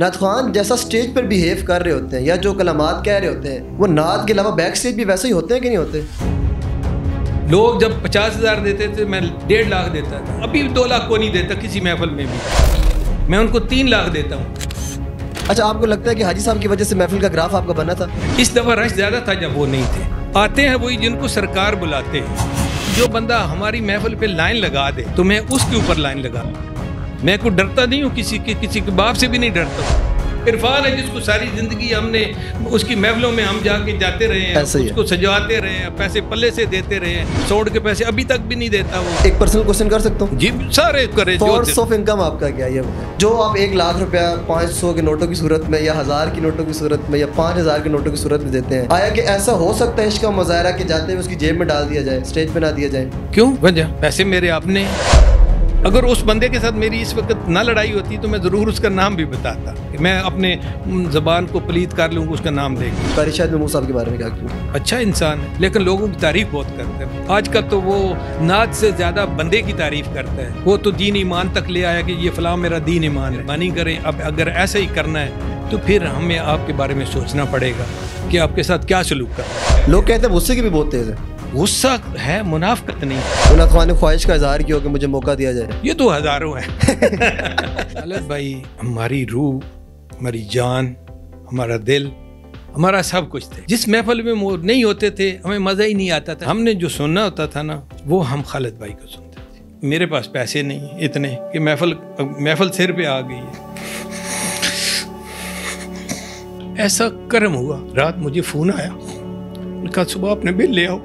नात खान जैसा स्टेज पर बिहेव कर रहे होते हैं या जो कलामात कह रहे होते हैं वो नात के अलावा बैक स्टेज भी वैसे ही होते हैं कि नहीं होते? लोग जब 50,000 देते थे मैं 1.5 लाख देता था, अभी 2 लाख को नहीं देता किसी महफिल में भी, मैं उनको 3 लाख देता हूँ। अच्छा, आपको लगता है कि हाजी साहब की वजह से महफिल का ग्राफ आपका बना था? इस दफ़ा रश ज़्यादा था जब वो नहीं थे। आते हैं वही जिनको सरकार बुलाते हैं। जो बंदा हमारी महफिल पे लाइन लगा दे तो मैं उसके ऊपर लाइन लगा लूँ। मैं को डरता नहीं हूँ, किसी के बाप से भी नहीं डरता हूँ। इरफान है जिसको सारी ज़िंदगी हमने उसकी महफिलों में हम जाते रहे हैं, उसको सजाते रहे हैं, पैसे पल्ले से देते रहे हैं, 100 के पैसे अभी तक भी नहीं देता वो। एक पर्सनल क्वेश्चन कर सकता हूँ? जी सारे करें। सोर्स ऑफ इनकम आपका क्या ये जो आप 1 लाख रुपया 500 के नोटों की सूरत में या 1000 के नोटों की सूरत में या 5000 के नोटों की सूरत में देते हैं, आया कि ऐसा हो सकता है इसका मुजाहरा कि जाते हुए उसकी जेब में डाल दिया जाए, स्टेज पे ना दिया जाए? क्यों? वजह पैसे मेरे आपने। अगर उस बंदे के साथ मेरी इस वक्त ना लड़ाई होती तो मैं ज़रूर उसका नाम भी बताता कि मैं अपने ज़बान को पलीद कर लूँगा उसका नाम देकर। परिषद में मूसा के बारे में क्या क्यों? अच्छा इंसान है लेकिन लोगों की तारीफ़ बहुत करते हैं। आजकल तो वो नात से ज़्यादा बंदे की तारीफ़ करता है। वो तो दीन ईमान तक ले आया कि ये फ़लाँ मेरा दीन ईमान है। मानी करें, अब अगर ऐसा ही करना है तो फिर हमें आपके बारे में सोचना पड़ेगा कि आपके साथ क्या सलूक कर। लोग कहते हैं गुस्से की भी बहुत तेज़ है। गुस्सा है, मुनाफकत नहीं है। उन्होंने ने ख्वाहिश का इजहार किया कि मुझे मौका दिया जाए। ये तो हज़ारों हैं। खालिद भाई हमारी रूह, हमारी जान, हमारा दिल, हमारा सब कुछ थे। जिस महफिल में वो नहीं होते थे हमें मज़ा ही नहीं आता था। हमने जो सुनना होता था ना वो हम खालिद भाई को सुनते थे। मेरे पास पैसे नहीं इतने कि महफिल सिर पे आ गई है। ऐसा करम हुआ, रात मुझे फ़ोन आया, कहा सुबह अपने बिल ले आओ,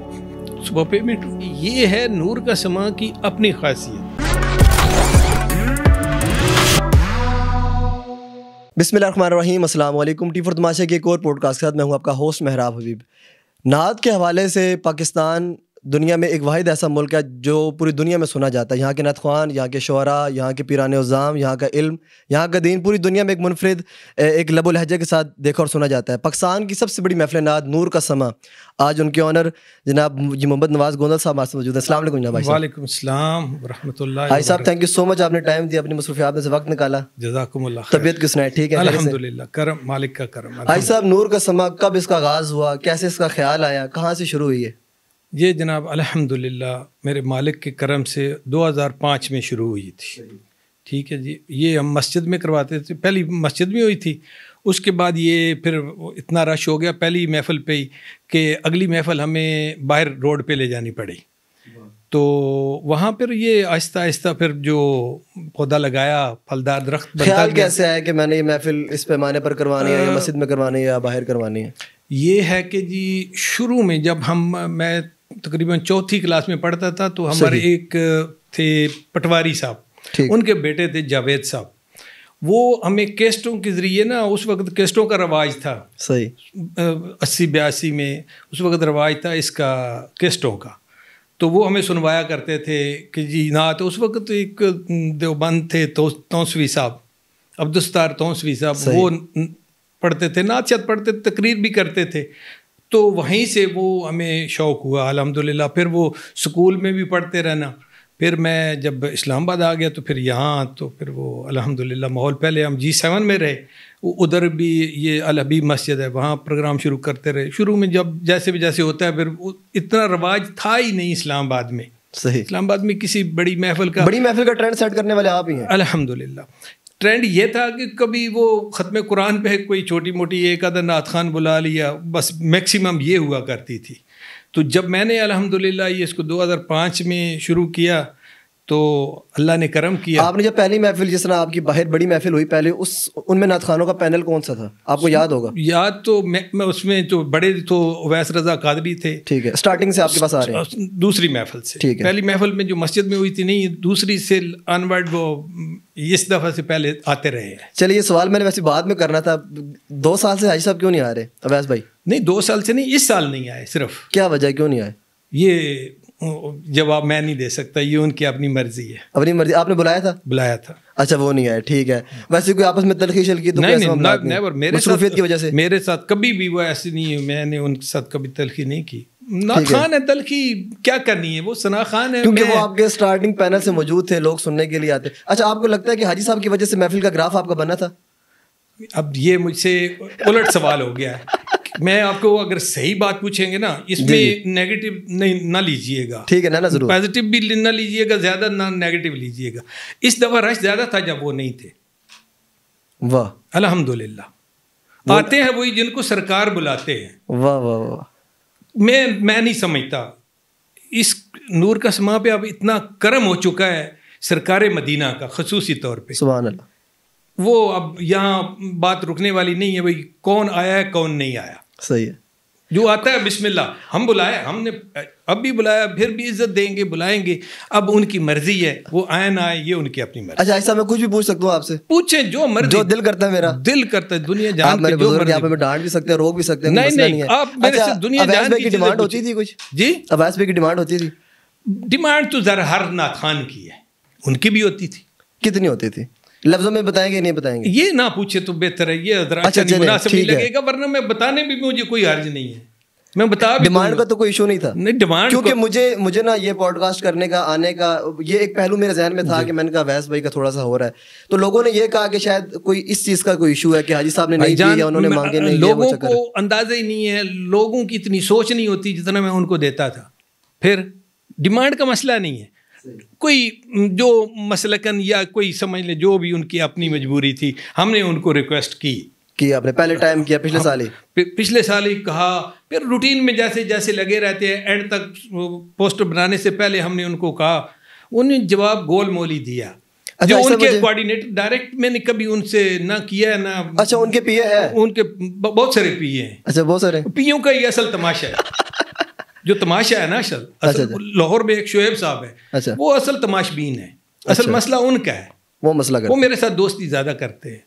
सुबह पेमेंट। ये है नूर का समा की अपनी खासियत। बिस्मिल्लाहिर्रहमानिर्रहीम, अस्सलाम वालेकुम। टी फॉर तमाशा के एक और पॉडकास्ट के साथ मैं हूँ आपका होस्ट मेहराब हबीब। नात के हवाले से पाकिस्तान दुनिया में एक वाहिद ऐसा मुल्क है जो पूरी दुनिया में सुना जाता है। यहाँ के नातख्वान, यहाँ के शोरा, यहाँ के पीरान-ए-उज़ाम, यहाँ का इल्म, यहाँ का दीन पूरी दुनिया में एक मुनफरिद एक लबो लहजे के साथ देखा और सुना जाता है। पाकिस्तान की सबसे बड़ी महफिल नात नूर का समा, आज उनके ऑनर जनाब मोहम्मद नवाज़ गोंदल साहब आपसे मौजूद हैं। अस्सलाम वालेकुम जनाब। वालेकुम अस्सलाम व रहमतुल्लाह। हाजी साहब थैंक यू सो मच, आपने टाइम दिया, अपनी मसरूफियात में से वक्त निकाला। जज़ाकुमुल्लाह खैर। तबीयत किसना है? ठीक है अल्हम्दुलिल्लाह, करम मालिक का करम। हाजी साहब नूर का समा कब इसका आगाज़ हुआ, कैसे इसका ख्याल आया, कहाँ से शुरू हुई है? ये जनाब अल्हम्दुलिल्लाह मेरे मालिक के करम से 2005 में शुरू हुई थी। ठीक है जी, ये हम मस्जिद में करवाते थे, पहली मस्जिद में हुई थी, उसके बाद ये फिर इतना रश हो गया पहली महफिल पे ही कि अगली महफिल हमें बाहर रोड पे ले जानी पड़ी। तो वहाँ पर ये आहिस्ता आहिस्ता फिर जो पौधा लगाया, फलदार दरख्त बनता। ख्याल कैसे आया कि मैंने ये महफिल इस पैमाने पर करवानी है, या मस्जिद में करवानी है या बाहर करवानी है? ये है कि जी शुरू में जब मैं तकरीबन 4वीं क्लास में पढ़ता था तो हमारे एक थे पटवारी साहब, उनके बेटे थे जावेद साहब। वो हमें कैस्टों के ज़रिए ना, उस वक्त कैस्टों का रवाज था, सही 80-82 में उस वक्त रवाज था इसका कैस्टों का। तो वो हमें सुनवाया करते थे कि जी ना, तो उस वक्त एक देवबंद थे तौसवी साहब, अब्दुस सत्तार तौंसवी साहब, वो पढ़ते थे नात शायद, पढ़ते तकरीर भी करते थे। तो वहीं से वो हमें शौक़ हुआ अल्हम्दुलिल्लाह। फिर वो स्कूल में भी पढ़ते रहना, फिर मैं जब इस्लामाबाद आ गया तो फिर यहाँ, तो फिर वो अल्हम्दुलिल्लाह माहौल, पहले हम G7 में रहे, उधर भी ये अल हबीब मस्जिद है वहाँ प्रोग्राम शुरू करते रहे। शुरू में जब जैसे भी जैसे होता है, फिर इतना रवाज था ही नहीं इस्लामाबाद में। सही, इस्लामाबाद में किसी बड़ी महफिल का ट्रेंड सेट करने वाले आप ही हैं अल्हम्दुलिल्लाह। ट्रेंड ये था कि कभी वो ख़त्म कुरान पे कोई छोटी मोटी एक आधा नात खान बुला लिया, बस मैक्सिमम ये हुआ करती थी। तो जब मैंने अल्हम्दुलिल्लाह ये इसको 2005 में शुरू किया तो अल्लाह ने करम किया। आपने जब पहली महफिल, जिस तरह आपकी बाहर बड़ी महफिल हुई, पहले उस उनमें नात खानों का पैनल कौन सा था आपको याद होगा? याद तो मैं उसमें जो बड़े तो ओवैस रजा कादरी थे। ठीक है, स्टार्टिंग से आपके पास आ रहे हैं दूसरी महफिल से? ठीक है, पहली महफिल में जो मस्जिद में हुई थी नहीं, दूसरी से अनवर्ड वो इस दफ़ा से पहले आते रहे हैं। चलिए ये सवाल मैंने वैसे बाद में करना था, 2 साल से हाजी साहब क्यों नहीं आ रहे अवैस भाई? नहीं 2 साल से नहीं, इस साल नहीं आए सिर्फ। क्या वजह, क्यों नहीं आए? ये जवाब मैं नहीं दे सकता, ये उनकी अपनी मर्जी है। अपनी मर्जी। आपने बुलाया था? बुलाया था। अच्छा वो नहीं आया, ठीक है। वैसे कोई आपस में तलखी शलखी तो नहीं? मेरे साथ कभी भी वो ऐसी नहीं है, मैंने उनके साथ कभी तलखी नहीं की। नात खान है, तलखी क्या करनी है, वो सना खान है। क्योंकि वो आपके स्टार्टिंग पैनल से मौजूद थे, लोग सुनने के लिए आते। अच्छा आपको लगता है कि हाजी साहब की वजह से महफिल का ग्राफ आपका बना था? अब ये मुझसे उलट सवाल हो गया है। मैं आपको अगर सही बात पूछेंगे ना, इसमें नेगेटिव नहीं ना लीजिएगा, ठीक है ना, ना जरूर पॉजिटिव भी ना लीजिएगा ज़्यादा, ना नेगेटिव लीजिएगा। इस दफ़ा रश ज़्यादा था जब वो नहीं थे। वाह अल्हम्दुलिल्लाह। आते हैं वही जिनको सरकार बुलाते हैं। वाह वाह वाह। मैं नहीं समझता इस नूर का समा पे अब इतना करम हो चुका है सरकार मदीना का खसूसी तौर पे। सुभान अल्लाह। वो अब यहाँ बात रुकने वाली नहीं है भाई, कौन आया है कौन नहीं आया। सही है, जो आता है बिस्मिल्लाह, हम बुलाए, हमने अब भी बुलाया, फिर भी इज्जत देंगे, बुलाएंगे। अब उनकी मर्जी है वो आए ना आए, ये उनकी अपनी मर्जी। अच्छा ऐसा मैं कुछ भी पूछ सकता हूँ आपसे? पूछे जो मर्जी, जो दिल करता है। मेरा दिल करता है दुनिया जान के, जो मर्जी। आप हमें डांट भी सकते हैं, रोक भी सकते हैं, नहीं आप मेरे से दुनिया जान की डिमांड होती थी कुछ? जी अब्बास भाई की डिमांड होती थी। डिमांड तो जरा हर नाथान की है, उनकी भी होती थी। कितनी होती थी? लफ्जों में बताएंगे नहीं बताएंगे ये ना पूछे तो बेहतर है, ये अच्छा नहीं लगेगा, वरना मैं बताने भी मुझे कोई हर्ज नहीं है, मैं बता भी। डिमांड का तो कोई इशू नहीं था, नहीं डिमांड, क्योंकि मुझे ना ये पॉडकास्ट करने का, आने का ये एक पहलू मेरे जहन में था कि मैंने कहा वैस भाई का थोड़ा सा हो रहा है, तो लोगों ने ये कहा कि शायद कोई इस चीज़ का कोई इशू है कि हाजी साहब ने नहीं दिया, उन्होंने मांगे नहीं। लोगों को अंदाजा ही नहीं है, लोगों की इतनी सोच नहीं होती जितना मैं उनको देता था। फिर डिमांड का मसला नहीं है, कोई जो मसलकन या कोई समझ ले जो भी उनकी अपनी मजबूरी थी। हमने उनको रिक्वेस्ट की आपने पहले टाइम किया पिछले साल ही, कहा, फिर रूटीन में जैसे जैसे लगे रहते हैं, एंड तक पोस्टर बनाने से पहले हमने उनको कहा, उन्हें जवाब गोल मोली दिया। अच्छा, जो उनके कोऑर्डिनेटर डायरेक्ट मैंने कभी उनसे ना किया ना। अच्छा उनके पीए है? उनके बहुत सारे पीए हैं। अच्छा बहुत सारे पीओ का ये असल तमाशा है, जो तमाशा है ना असल। लाहौर में एक शोएब साहब है, अच्छा, वो असल तमाशबीन है, असल अच्छा, मसला उनका है, वो मसला वो मेरे साथ दोस्ती ज़्यादा करते हैं।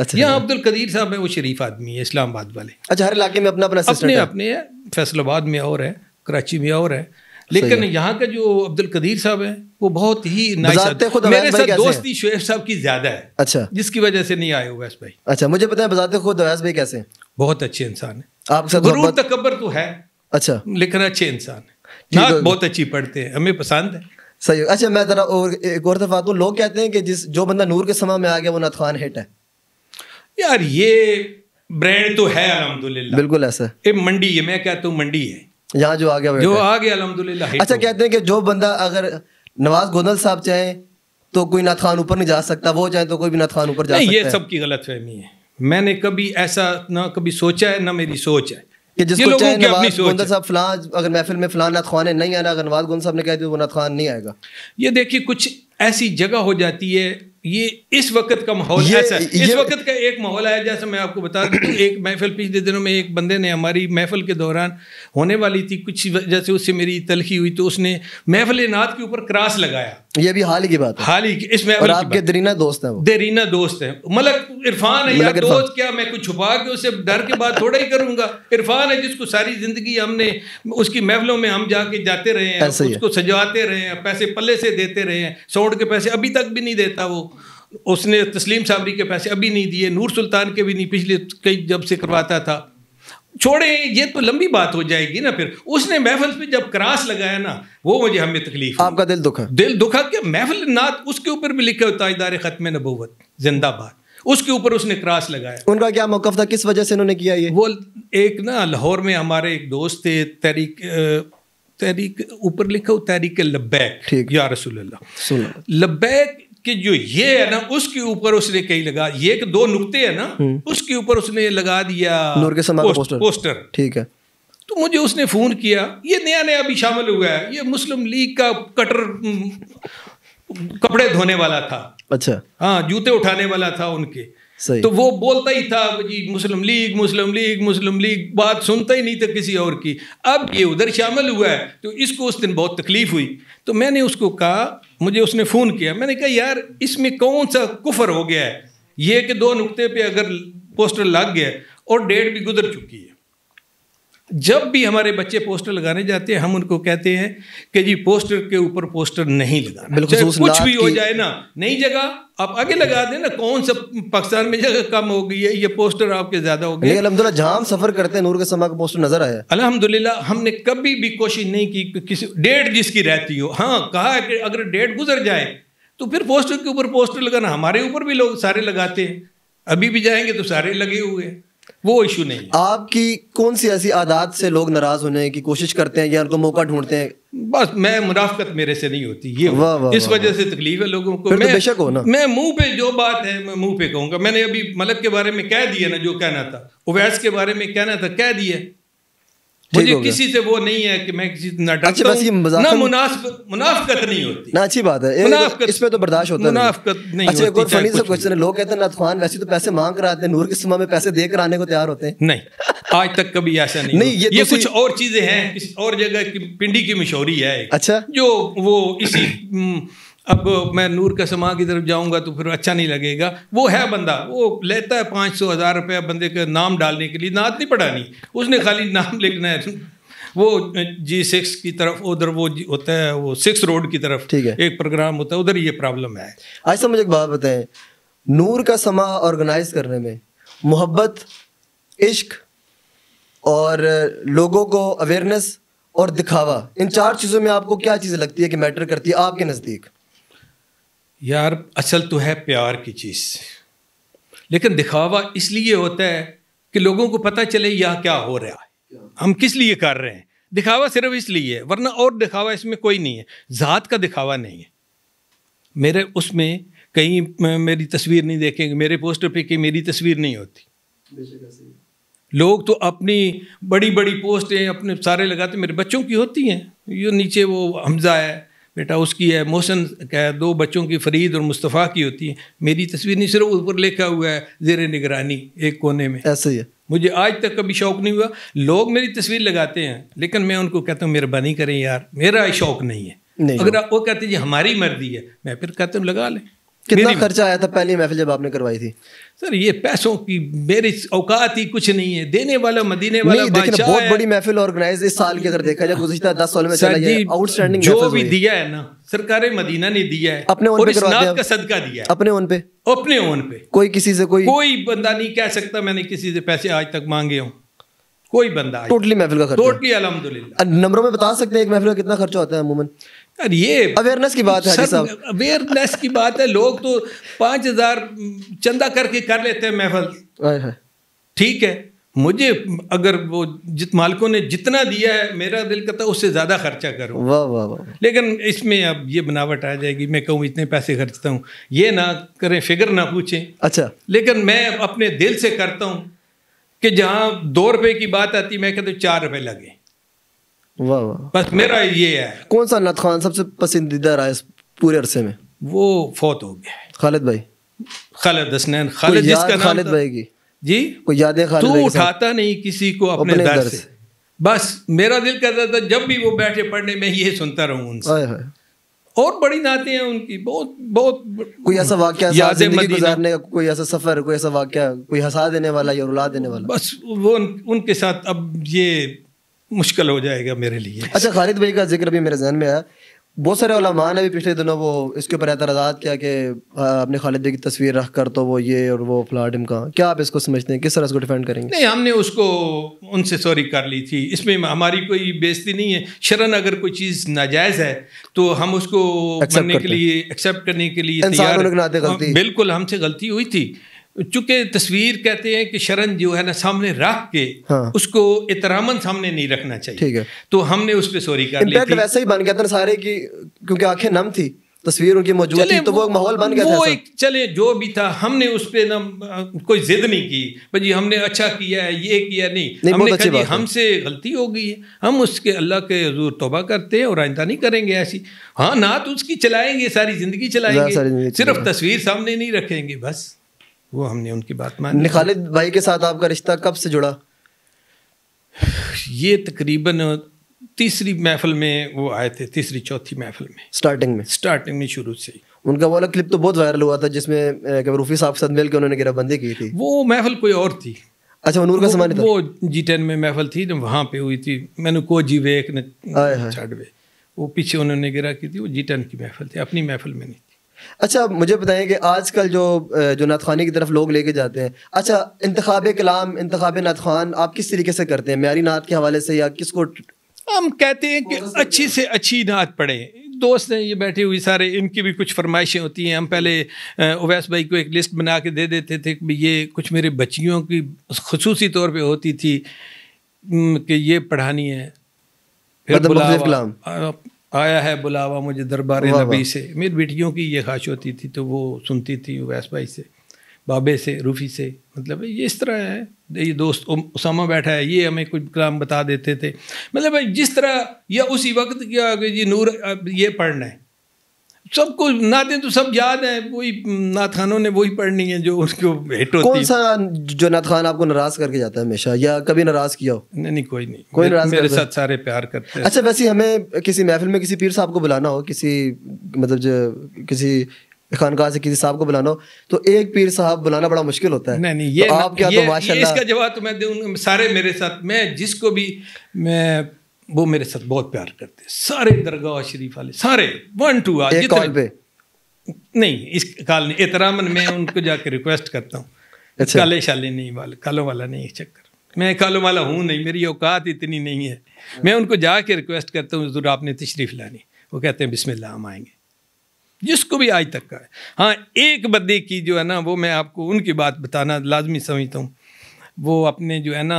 अच्छा, यहाँ अब्दुल कदीर साहब है, वो शरीफ आदमी है, इस्लामाबाद वाले। अच्छा, हर इलाके में अपना अपना अपने अपने है, फैसलाबाद में और है, कराची में और है, लेकिन यहाँ का जो अब्दुल कदीर साहब है वो बहुत ही नाइस, मेरे साथ दोस्ती शोएब साहब की ज़्यादा है। अच्छा, जिसकी वजह से नहीं आए अवैस भाई। अच्छा, मुझे पता है बजाते खुद अवैस भाई कैसे हैं, बहुत अच्छे इंसान है, आप गुरूर तकबर तो है, अच्छा, लेकिन अच्छे इंसान है, नात बहुत अच्छी पढ़ते हैं, हमें पसंद है। सही। अच्छा मैं जरा और एक और दफा, लोग कहते हैं कि जो बंदा नूर के समा में आ गया वो नातखान हिट है। यार ये ब्रांड तो है अल्हम्दुलिल्लाह, बिल्कुल ऐसा है, मंडी है, मैं कहता हूँ मंडी है, यहाँ जो आ गया अल्हम्दुलिल्लाह। अच्छा कहते हैं कि जो बंदा, अगर नवाज गोंदल साहब चाहें तो कोई नातखान ऊपर नहीं जा सकता, वो चाहें तो कोई भी नातखान ऊपर जा सकता है। ये सबकी गलतफहमी है, मैंने कभी ऐसा ना कभी सोचा है, ना मेरी सोच है कि जिसको चाहे नवाज गोंदल साहब फलां, अगर महफिल में फलां नात खान है नहीं आना, अगर नवाज गोंदल साहब ने कह दिया वो नात खान नहीं आएगा। ये देखिए कुछ ऐसी जगह हो जाती है, ये इस वक्त का माहौल ऐसा है, इस वक्त का एक माहौल आया। जैसे मैं आपको बता दूं, एक महफिल पिछले दिनों में एक बंदे ने, हमारी महफिल के दौरान होने वाली थी, कुछ वजह से उससे मेरी तलखी हुई, तो उसने महफिल नात के ऊपर क्रॉस लगाया। ये भी हाल की बात है, हाल ही इस महफिल की। आपके दरीना दोस्त हैं वो? दरीना दोस्त हैं, मतलब इरफान है यार, दोस्त क्या, मैं कुछ छुपा के उसे डर के बाद थोड़ा ही करूंगा। इरफान है जिसको सारी जिंदगी हमने उसकी महफिलों में हम जाके जाते रहे हैं, उसको सजाते रहे हैं, पैसे पल्ले से देते रहे हैं, सौड़ के पैसे अभी तक भी नहीं देता वो। उसने तस्लीम साबरी के पैसे अभी नहीं दिए, नूर सुल्तान के भी नहीं, पिछले कई जब से करवाता था। छोड़े ये तो लंबी बात हो जाएगी ना। फिर उसने महफिल पे जब क्रास लगाया ना, वो मुझे हमें तकलीफ। आपका दिल दुखा? दिल दुखा कि महफिल नात, उसके ऊपर भी लिखा हुआ ताजदार खत्म नबूवत जिंदाबाद, उसके ऊपर उसने क्रास लगाया। उनका क्या मौकफ था, किस वजह से उन्होंने किया ये? वो एक ना लाहौर में हमारे एक दोस्त थे, तहरीक ऊपर लिखा हो तहरीक लब्बैक या रसूलल्लाह लब्बैक कि जो ये है ना, उसके ऊपर उसने कहीं लगा, ये कि दो नुक्ते है ना, उसके ऊपर उसने लगा दिया नूर के समा का पोस्टर। ठीक है, तो मुझे उसने फोन किया, ये नया नया अभी शामिल हुआ है, ये मुस्लिम लीग का कटर कपड़े धोने वाला था। अच्छा, हाँ, जूते उठाने वाला था उनके। सही। तो वो बोलता ही था जी मुस्लिम लीग मुस्लिम लीग मुस्लिम लीग, बात सुनता ही नहीं था किसी और की। अब ये उधर शामिल हुआ है, तो इसको उस दिन बहुत तकलीफ हुई। तो मैंने उसको कहा, मुझे उसने फ़ोन किया, मैंने कहा यार इसमें कौन सा कुफर हो गया है, ये कि दो नुक्ते पे अगर पोस्टर लग गया और डेट भी गुजर चुकी है। जब भी हमारे बच्चे पोस्टर लगाने जाते हैं, हम उनको कहते हैं कि जी पोस्टर के ऊपर पोस्टर नहीं लगाना, चाहे कुछ भी हो जाए ना, नई जगह आप आगे लगा दें ना। कौन सा पाकिस्तान में जगह कम हो गई है, ये पोस्टर आपके ज्यादा हो गए। अल्हम्दुलिल्लाह जहां हम सफर करते हैं नूर का समा का पोस्टर नजर आया। अल्हम्दुलिल्लाह हमने कभी भी कोशिश नहीं की कि किसी डेट जिसकी रहती हो, हाँ कहा कि अगर डेट गुजर जाए तो फिर पोस्टर के ऊपर पोस्टर लगाना। हमारे ऊपर भी लोग सारे लगाते हैं, अभी भी जाएंगे तो सारे लगे हुए हैं, वो इशू नहीं है। आपकी कौन सी ऐसी आदत से लोग नाराज होने की कोशिश करते हैं या उनको मौका ढूंढते हैं? बस मैं मुनाफकत मेरे से नहीं होती, ये इस वजह से तकलीफ है लोगों को। मैं तो बेशक हो ना, मैं मुंह पे जो बात है मैं मुंह पे कहूंगा। मैंने अभी मलक के बारे में कह दिया ना जो कहना था, ओवैस के बारे में कहना था कह दिया। मुझे किसी से वो नहीं है कि मैं किसी ना डरता हूं ना मुनाफकत नहीं होती ना। अच्छी बात है, इस पे तो बर्दाश्त होता है मुनाफकत नहीं। अच्छा एक और फनी सा क्वेश्चन है, लोग कहते हैं नाथवान वैसे तो पैसे मांग कर आते हैं, नूर के समा में पैसे देकर आने को तैयार होते हैं। नहीं, आज तक कभी ऐसा नहीं। ये कुछ और चीजें हैं, किसी और जगह की पिंडी की मशहूरी है। अच्छा जो वो इसी, अब मैं नूर का समा की तरफ जाऊंगा तो फिर अच्छा नहीं लगेगा। वो है बंदा, वो लेता है 500-1000 रुपया बंदे का नाम डालने के लिए। नात नहीं पढ़ा नहीं उसने, खाली नाम लिखना है। वो G6 की तरफ उधर वो होता है, वो 6 रोड की तरफ ठीक है एक प्रोग्राम होता है, उधर ये प्रॉब्लम है। ऐसा मुझे एक बात बताएं, नूर का समा ऑर्गेनाइज करने में मोहब्बत, इश्क और लोगों को अवेयरनेस और दिखावा, इन 4 चीज़ों में आपको क्या चीज़ें लगती है कि मैटर करती है आपके नज़दीक? यार असल तो है प्यार की चीज़, लेकिन दिखावा इसलिए होता है कि लोगों को पता चले यहाँ क्या हो रहा है, हम किस लिए कर रहे हैं। दिखावा सिर्फ इसलिए है, वरना और दिखावा इसमें कोई नहीं है। ज़ात का दिखावा नहीं है मेरे उसमें, कहीं मेरी तस्वीर नहीं देखेंगे, मेरे पोस्टर पे कहीं मेरी तस्वीर नहीं होती। लोग तो अपनी बड़ी बड़ी पोस्टें अपने सारे लगाते, मेरे बच्चों की होती हैं, ये नीचे वो हमज़ा है बेटा उसकी है, मोहसिन का 2 बच्चों की, फरीद और मुस्तफ़ा की होती है। मेरी तस्वीर नहीं, सिर्फ ऊपर लिखा हुआ है ज़ेरे निगरानी एक कोने में, ऐसा ही है। मुझे आज तक कभी शौक़ नहीं हुआ, लोग मेरी तस्वीर लगाते हैं लेकिन मैं उनको कहता हूँ मेहरबानी करें यार, मेरा शौक़ नहीं है। अगर वो कहते जी हमारी मर्जी है, मैं फिर कहता हूँ लगा लें। कितना खर्चा आया था पहली महफिल जब आपने करवाई थी? सर ये पैसों की मेरी औकात ही कुछ नहीं है, देने वाला मदीने वाला बादशाह है। बहुत बड़ी महफिल ऑर्गेनाइज इस साल की अगर देखा जाए गुज़िश्ता 10 साल में चला गया, आउटस्टैंडिंग जो भी दिया है ना सरकारे मदीना ने दिया है, अपने ओन पे करवाया, सदका दिया है अपने ओन पे। कोई किसी से कोई बंदा नहीं कह सकता मैंने किसी से पैसे आज तक मांगे हों, कोई बंदा। टोटली महफिल का खर्चा टोटली अल्हम्दुलिल्लाह। नंबरों में बता सकते हैं एक महफिल का कितना खर्चा होता है अमूमन? यार ये अवेयरनेस की बात है साहब, अवेयरनेस की बात है। लोग तो 5000 चंदा करके कर लेते हैं महफल, ठीक है। मुझे अगर वो जित मालिकों ने जितना दिया है मेरा दिल करता है उससे ज़्यादा खर्चा करूँ, वाह वाह वाह। लेकिन इसमें अब ये बनावट आ जाएगी, मैं कहूँ इतने पैसे खर्चता हूँ, ये ना करें फिगर ना पूछें। अच्छा लेकिन मैं अपने दिल से करता हूँ कि जहाँ 2 रुपये की बात आती मैं कहता हूँ 4 रुपये लगे, वाह वाह, बस मेरा ये है। कौन सा नात खान सबसे पसंदीदा रहा इस पूरे अरसे में? वो फौत हो गया खालिद भाई, खालिद हसनैन, खालिद जिसका नाम खालिद भाई की जी कोई यादें खालिद भाई की। तू उठाता नहीं किसी को अपने दर से, बस मेरा दिल करता था जब भी वो बैठे पढ़ने में ये सुनता रहूं उनसे। और बड़ी नाते हैं उनकी बहुत बहुत। कोई ऐसा वाकया ज़िंदगी गुजारने का, कोई ऐसा सफ़र, कोई ऐसा वाकया, कोई हंसा देने वाला या रुला देने वाला? बस वो उनके साथ अब ये मुश्किल हो जाएगा मेरे लिए। अच्छा खालिद भाई का जिक्र भी मेरे जहन में आया, बहुत सारे उलमा ने भी पिछले दिनों वो इसके ऊपर एतराज़ किया कि आपने खालिद भाई की तस्वीर रख कर तो वो ये और वो फ्लाडिम का, क्या आप इसको समझते हैं किस तरह इसको डिफेंड करेंगे? नहीं हमने उसको उनसे सॉरी कर ली थी, इसमें हमारी कोई बेइज्जती नहीं है। शरन अगर कोई चीज़ नाजायज़ है तो हम उसको करने के लिए एक्सेप्ट करने के लिए तैयार। बिल्कुल हमसे गलती हुई थी, चूँकि तस्वीर कहते हैं कि शरण जो है ना सामने रख के हाँ। उसको एहतरामन सामने नहीं रखना चाहिए, ठीक है। तो हमने उस पर सॉरी कर ली थी। वैसे ही बन गया था सारे की, क्योंकि आंखें नम थी, तस्वीर उनकी मौजूद थी तो वो माहौल बन गया था। चले जो भी था हमने उस पर ना कोई जिद नहीं की, भाई हमने अच्छा किया है ये किया नहीं, हमने कहा हमसे गलती हो गई है, हम उसके अल्लाह के हुजूर तौबा करते हैं और आइंदा नहीं करेंगे ऐसी। हाँ नात उसकी चलाएंगे, सारी ज़िंदगी चलाएंगे, सिर्फ तस्वीर सामने नहीं रखेंगे, बस वो हमने उनकी बात मानी। खालिद भाई के साथ आपका रिश्ता कब से जुड़ा? ये तकरीबन 3री महफिल में वो आए थे, 3-4 महफिल में, स्टार्टिंग में शुरू से। उनका वाला क्लिप तो बहुत वायरल हुआ था जिसमें रूफी साहब के साथ मिलकर उन्होंने गिरफ्तारी की थी। वो महफिल कोई और थी। अच्छा नूर का समा था। वो G10 में महफिल थी जब, वहाँ पे हुई थी। मैंने को जीवेक ने छाड़वे वो पीछे उन्होंने गिरा की थी, वो G10 की महफिल थी, अपनी महफिल में नहीं। अच्छा मुझे बताएं कि आजकल जो नातखानी की तरफ लोग लेके जाते हैं, अच्छा इंतखाब कलाम, इंतखाब नातखान आप किस तरीके से करते हैं? म्यारी नात के हवाले से या किसको? हम कहते हैं कि अच्छी से अच्छी नात पढ़ें, दोस्त हैं ये बैठे हुए सारे, इनकी भी कुछ फरमाइशें होती हैं। हम पहले ओवैस भाई को एक लिस्ट बना के दे देते थे कि ये कुछ मेरे बच्चियों की खसूसी तौर पे होती थी कि ये पढ़ानी है। फिर आया है बुलावा मुझे दरबार नबी से, मेरी बेटियों की ये ख्वाहिश होती थी तो वो सुनती थी ओवैस भाई से, बाबे से, रूफ़ी से। मतलब ये इस तरह है, ये दोस्त उसामा बैठा है, ये हमें कुछ कलाम बता देते थे। मतलब जिस तरह या उसी वक्त क्या जी नूर ये पढ़ना है, सबको नातें तो सब याद हैं, वही नात खानों ने वही पढ़नी है जो उसको हिट होती है। कौन सा जो नात खान आपको नाराज़ करके जाता है हमेशा, या कभी नाराज़ किया हो? नहीं कोई नहीं, कोई नाराज़ मेरे साथ सारे प्यार करते हैं। अच्छा वैसे हमें किसी महफिल में किसी पीर साहब को बुलाना हो, किसी मतलब किसी खानकाह से किसी साहब को बुलाना हो तो एक पीर साहब बुलाना बड़ा मुश्किल होता है। नहीं नहीं ये तो आप क्या ये, तो माशाल्लाह इसका जवाब तो मैं दूंगा। सारे मेरे साथ, मैं जिसको भी मैं वो मेरे साथ बहुत प्यार करते सारे दरगाह शरीफ वाले, सारे 1-2 आज कॉल पे नहीं, इस कॉल नहीं, एहतरामन मैं उनको जाके रिक्वेस्ट करता हूँ। अच्छा। काले शाले नहीं वाले, कालों वाला नहीं, चक्कर मैं कालों वाला हूँ नहीं, मेरी औकात इतनी नहीं है। मैं उनको जाके रिक्वेस्ट करता हूँ हुज़ूर आपने तशरीफ़ लानी, वो कहते हैं बिस्मिल्लाह हम आएंगे। जिसको भी आज तक का है। हाँ एक बंदे की जो है ना वो मैं आपको उनकी बात बताना लाजमी समझता हूँ, वो अपने जो है ना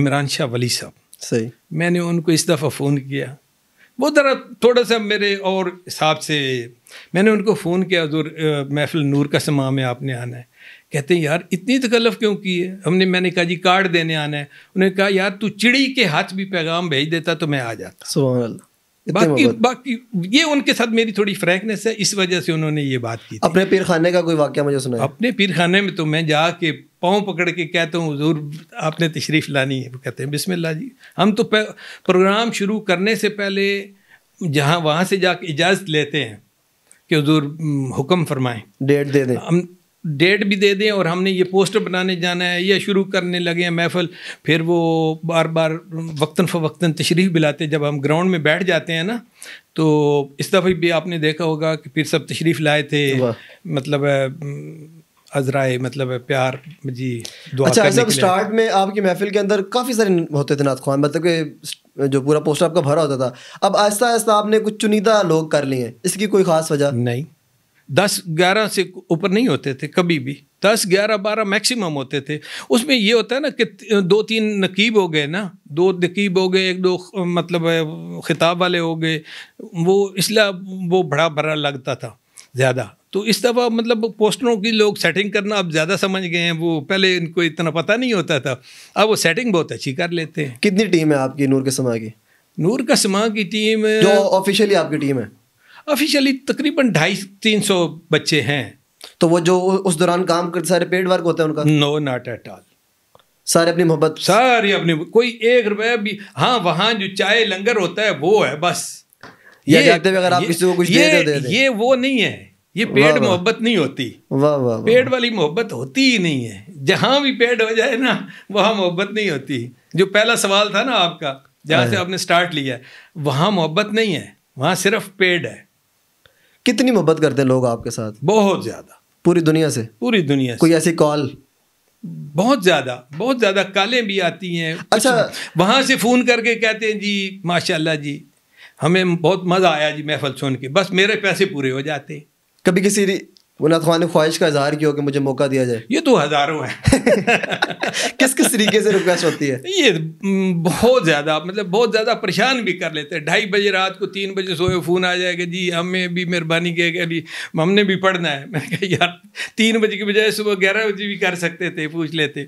इमरान शाह वली साहब, सही मैंने उनको इस दफ़ा फ़ोन किया, वो ज़रा थोड़ा सा मेरे और हिसाब से मैंने उनको फ़ोन किया हुज़ूर महफिल नूर का समा में आपने आना है। कहते हैं यार इतनी तकल्लफ़ क्यों की है हमने, मैंने कहा जी कार्ड देने आना है। उन्होंने कहा यार तू चिड़ी के हाथ भी पैगाम भेज देता तो मैं आ जाता। सुभान अल्लाह। बाकी ये उनके साथ मेरी थोड़ी फ्रैंकनेस है, इस वजह से उन्होंने ये बात की। अपने पीर खाने का कोई वाकया मुझे सुनाया? अपने पीर खाने में तो मैं जाके पाँव पकड़ के कहता हूँ हुजूर आपने तशरीफ़ लानी है, वो कहते हैं बिस्मिल्लाह जी। हम तो प्रोग्राम शुरू करने से पहले जहाँ वहाँ से जाके इजाज़त लेते हैं कि हुजूर हुक्म फरमाएँ, डेट दे दें। हम डेट भी दे दें और हमने ये पोस्टर बनाने जाना है या शुरू करने लगे हैं महफिल। फिर वो बार बार वक्तन फ़वक्तन तशरीफ़ बिलाते, जब हम ग्राउंड में बैठ जाते हैं ना तो इस दफ़ा भी आपने देखा होगा कि फिर सब तशरीफ़ लाए थे। मतलब अजराए मतलब प्यार जी दुआ। अच्छा करने के स्टार्ट में आपकी महफिल के अंदर काफ़ी सारे होते थे नात ख़्वान, मतलब कि जो पूरा पोस्टर आपका भरा होता था। अब आहिस्ता आहिस्ता आपने कुछ चुनिंदा लोग कर लिए हैं, इसकी कोई ख़ास वजह नहीं? 10-11 से ऊपर नहीं होते थे कभी भी, 10-11-12 मैक्सिमम होते थे। उसमें ये होता है ना कि 2-3 नकीब हो गए ना, 2 नकीब हो गए, 1-2 मतलब खिताब वाले हो गए, वो इसलिए वो बड़ा भरा लगता था ज़्यादा। तो इस दफ़ा मतलब पोस्टरों की लोग सेटिंग करना अब ज़्यादा समझ गए हैं, वो पहले इनको इतना पता नहीं होता था, अब वो सेटिंग बहुत अच्छी कर लेते हैं। कितनी टीम है आपकी नूर का समा की? नूर का समा की टीम जो ऑफिशियली आपकी टीम है, ऑफिशियली तकरीबन 250-300 बच्चे हैं। तो वो जो उस दौरान काम करते सारे पेड वर्क होता है उनका? नो नॉट एट ऑल, सारे अपनी मोहब्बत, सारी अपनी, कोई 1 रुपया भी। हाँ वहाँ जो चाय लंगर होता है वो है बस, ये जाते अगर आप किसी को कुछ दे। ये वो नहीं है, ये पेड़ मोहब्बत नहीं होती। वाह वाह, पेड़ वाली मोहब्बत होती ही नहीं है। जहाँ भी पेड़ हो जाए ना वहाँ मोहब्बत नहीं होती। जो पहला सवाल था ना आपका, जहाँ से आपने स्टार्ट लिया है, वहाँ मोहब्बत नहीं है, वहाँ सिर्फ पेड़ है। कितनी मोहब्बत करते हैं लोग आपके साथ? बहुत ज़्यादा, पूरी दुनिया से। पूरी दुनिया से। कोई ऐसी कॉल? बहुत ज़्यादा, बहुत ज़्यादा कॉलें भी आती हैं। अच्छा वहाँ से फ़ोन करके कहते हैं जी माशाल्लाह जी हमें बहुत मज़ा आया जी महफल सुन के, बस मेरे पैसे पूरे हो जाते हैं। कभी किसी नात ख़्वान ने ख्वाहिश का इजहार किया हो कि मुझे मौका दिया जाए? ये तो हज़ारों हैं। किस किस तरीके से रिक्वेस्ट होती है? ये बहुत ज़्यादा मतलब बहुत ज़्यादा परेशान भी कर लेते हैं। 2:30 बजे रात को 3 बजे सोए फ़ोन आ जाएगा जी हमें भी मेहरबानी किया अभी हमने भी पढ़ना है। मैंने कहा यार 3 बजे की बजाय सुबह 11 बजे भी कर सकते थे, पूछ लेते,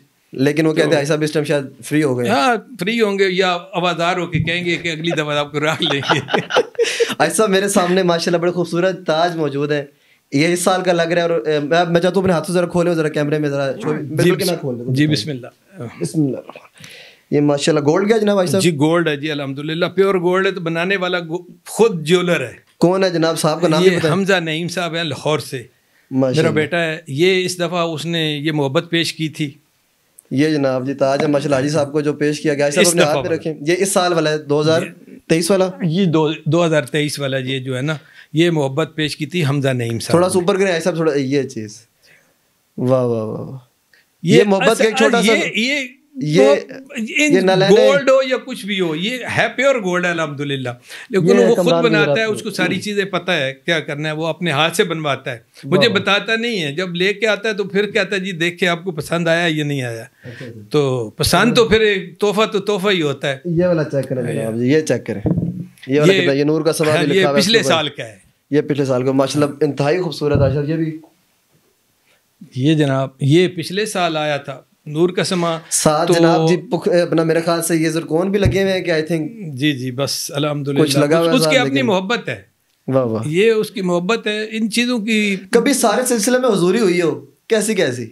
लेकिन वो कहते हैं ऐसा बिस्टम शायद फ्री हो गए। हाँ फ्री होंगे या आवाज़दार होके कहेंगे कि अगली दफ़ा आपको रख लेंगे। ऐसा मेरे सामने माशाल्लाह बड़े खूबसूरत ताज मौजूद है, ये इस साल का लग रहा है। और मैं चाहता हूँ अपने हाथों ज़रा खोले, ज़रा कैमरे में ज़रा बिल्कुल के ना खोल। जी बिस्मिल्लाह बिस्मिल्लाह। ये माशाल्लाह गोल्ड क्या जनाब? भाई साहब जी गोल्ड है जी अल्हम्दुलिल्लाह, प्योर गोल्ड है। तो बनाने वाला खुद ज्वेलर है। कौन है जनाब साहब का नाम? ये हमजा नईम साहब हैं लाहौर से, मेरा बेटा है। ये इस दफ़ा उसने ये मोहब्बत पेश की थी। ये जनाब जी ताज है माशाल्लाह हाजी साहब को जो पेश किया गया अपने हाथ में रखें। ये इस साल वाला है 2023 वाला? ये 2023 वाला ये जो है ना ये मोहब्बत पेश की थी हमजा नईम साहब। थोड़ा सुपर करें साहब, थोड़ा ये चीज़। वाह वाह वाह, ये मोहब्बत का एक छोटा सा ये ये गोल्ड हो या कुछ भी हो, ये है प्योर गोल्ड अल्हम्दुलिल्लाह, लेकिन वो खुद बनाता है, उसको सारी चीजें पता है क्या करना है, वो अपने हाथ से बनवाता है, मुझे बताता नहीं है। जब लेके आता है तो फिर कहता है जी देखिए आपको पसंद आया या नहीं आया। तो पसंद तो फिर तोहफा तो तोहफा ही होता है। ये वाला चेक करें, ये चेक करें, ये वाला ये नूर का समा लिखा है, पिछले साल का है, ये पिछले साल का माशाल्लाह इंतहाई खूबसूरत आशर। ये भी ये जनाब ये पिछले साल आया था नूर का समा साथ। तो जनाब जी अपना मेरे ख्याल से ये ज़रकोन भी लगे हुए हैं कि आई थिंक जी जी बस अल्हम्दुलिल्लाह कुछ लगा हुआ, उसकी अपनी मोहब्बत है। वाह वाह, ये उसकी मोहब्बत है इन चीज़ों की। कभी सारे सिलसिले में हुजूरी हुई हो, कैसी कैसी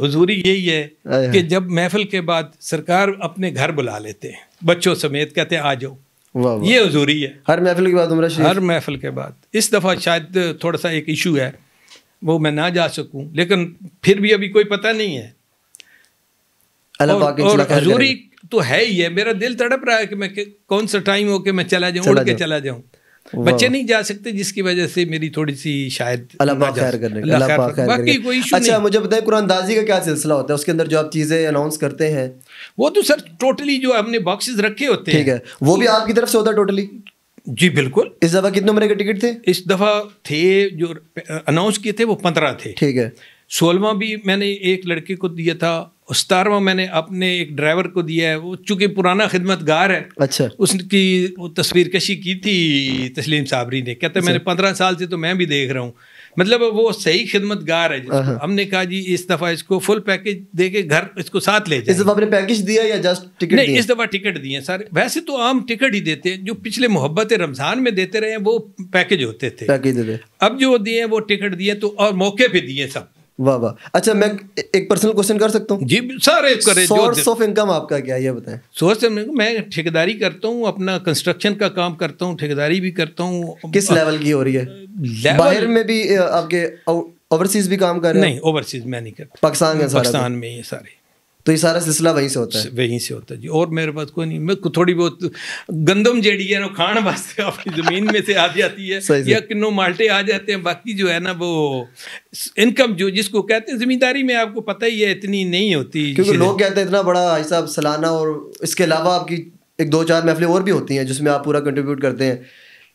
हुजूरी? यही है कि जब महफिल के बाद सरकार अपने घर बुला लेते हैं बच्चों समेत, कहते हैं आ जाओ। वाह वाह, ये हुजूरी है हर महफिल के बाद। उमरा शरीफ हर महफिल के बाद। इस दफ़ा शायद थोड़ा सा एक इशू है, वो मैं ना जा सकूं, लेकिन फिर भी अभी कोई पता नहीं है। और हजूरी तो है ही है। मेरा दिल तड़प रहा है कि मैं कौन सा टाइम हो कि मैं चला जाऊं, उड़ के चला जाऊं। बच्चे नहीं जा सकते जिसकी वजह से मेरी थोड़ी सी शायद बाकी कोई इशू नहीं। अच्छा मुझे बताइए कुरानदाजी का क्या सिलसिला होता है, उसके अंदर जो आप चीज़ें अनाउंस करते हैं? वो तो सर टोटली जो हमने बॉक्सेस रखे होते हैं, ठीक है, वो भी आपकी तरफ से होता है टोटली? जी बिल्कुल। इस दफ़ा कितने नंबर के टिकट थे? इस दफ़ा थे जो अनाउंस किए थे वो 15 थे। ठीक है। 16वां भी मैंने एक लड़के को दिया था, 17वां मैंने अपने एक ड्राइवर को दिया है, वो चूँकि पुराना खिदमतगार है। अच्छा। उसकी वो तस्वीर कशी की थी तस्लीम साबरी ने, कहते मैंने 15 साल से तो मैं भी देख रहा हूँ, मतलब वो सही खिदमतगार है। हमने कहा जी इस दफ़ा इसको फुल पैकेज दे के घर इसको साथ ले जाए। इस दफ़ा आपने पैकेज दिया या जस्ट टिकट? नहीं, इस दफ़ा टिकट दिए सारे। वैसे तो आम टिकट ही देते हैं, जो पिछले मोहब्बत रमज़ान में देते रहे वो पैकेज होते थे, पैकेज अब जो दिए वो टिकट दिए, तो और मौके पर दिए सब। वाह वाह। अच्छा मैं एक पर्सनल क्वेश्चन कर सकता हूँ? जी सारे करें। सोर्स ऑफ इनकम आपका क्या है, ये बताएं। सोर्स ऑफ इनकम मैं ठेकेदारी करता हूँ, अपना कंस्ट्रक्शन का काम करता हूँ, ठेकेदारी भी करता हूँ। किस लेवल की हो रही है? बाहर में भी आपके ओवरसीज भी काम कर रहे हैं? नहीं, ओवरसीज मैं नहीं करता, पाकिस्तान में, पाकिस्तान में ये सारे। तो ये सारा सिलसिला वहीं से होता है? वहीं से होता है जी। और मेरे पास कोई नहीं, मैं थोड़ी बहुत गंदम जड़ी है ना खाने वास्ते आपकी ज़मीन में से आ जाती है या किन्नो माल्टे आ जाते हैं। बाकी जो है ना वो इनकम जो जिसको कहते हैं ज़मींदारी में आपको पता ही है इतनी नहीं होती, क्योंकि लोग कहते हैं इतना बड़ा हिसाब सालाना, और इसके अलावा आपकी एक 2-4 महफिलें और भी होती हैं जिसमें आप पूरा कंट्रीब्यूट करते हैं।